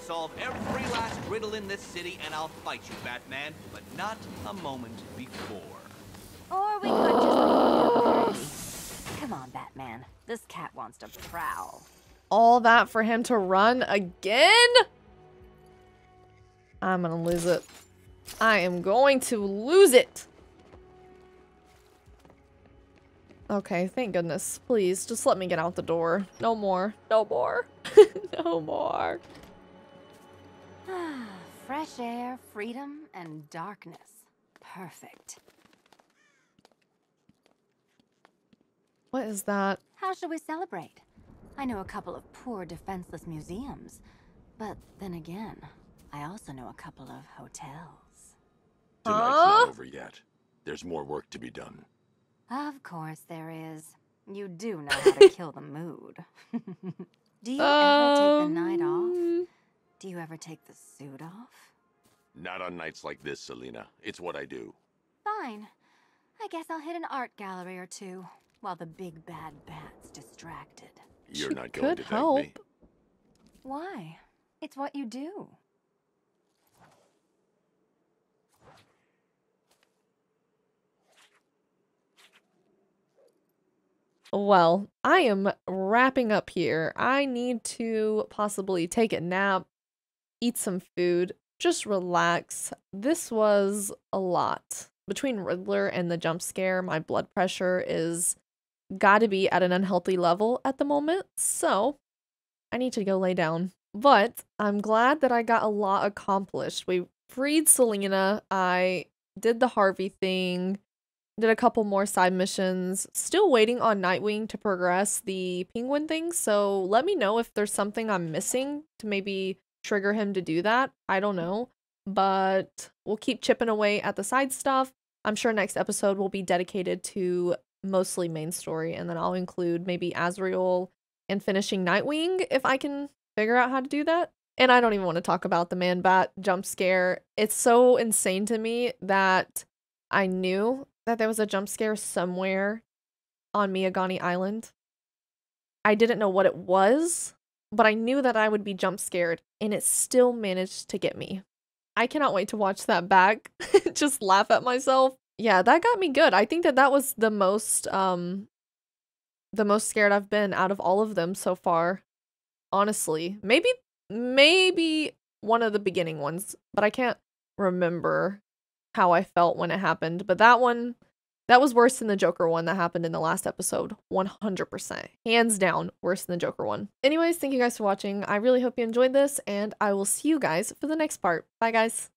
Solve every last riddle in this city and I'll fight you, Batman, but not a moment before. Or we could just leave it. Come on, Batman. This cat wants to prowl. All that for him to run again? I'm gonna lose it. I am going to lose it. Okay, thank goodness. Please, just let me get out the door. No more. No more. No more. Fresh air, freedom, and darkness. Perfect. What is that? How should we celebrate? I know a couple of poor, defenseless museums. But then again, I also know a couple of hotels. Tonight's not over yet. There's more work to be done. Of course there is. You do know how to kill the mood. Do you um... ever take the night off? Do you ever take the suit off? Not on nights like this, Selina. It's what I do. Fine. I guess I'll hit an art gallery or two while the big bad bat's distracted. You're she not going could to help. Thank me. Why? It's what you do. Well, I am wrapping up here. I need to possibly take a nap, eat some food, just relax. This was a lot. Between Riddler and the jump scare, my blood pressure is gotta be at an unhealthy level at the moment, so I need to go lay down. But I'm glad that I got a lot accomplished. We freed Selena, I did the Harvey thing, did a couple more side missions. Still waiting on Nightwing to progress the Penguin thing, so let me know if there's something I'm missing to maybe trigger him to do that. I don't know, but we'll keep chipping away at the side stuff. I'm sure next episode will be dedicated to mostly main story, and then I'll include maybe Azrael and finishing Nightwing if I can figure out how to do that. And I don't even want to talk about the Man-Bat jump scare. It's so insane to me that I knew that there was a jump scare somewhere on Miagani Island. I didn't know what it was, but I knew that I would be jump scared, and it still managed to get me. I cannot wait to watch that back. Just laugh at myself. Yeah, that got me good. I think that that was the most, um, the most scared I've been out of all of them so far. Honestly, maybe, maybe one of the beginning ones, but I can't remember how I felt when it happened. But that one, that was worse than the Joker one that happened in the last episode. one hundred percent. Hands down, worse than the Joker one. Anyways, thank you guys for watching. I really hope you enjoyed this, and I will see you guys for the next part. Bye, guys.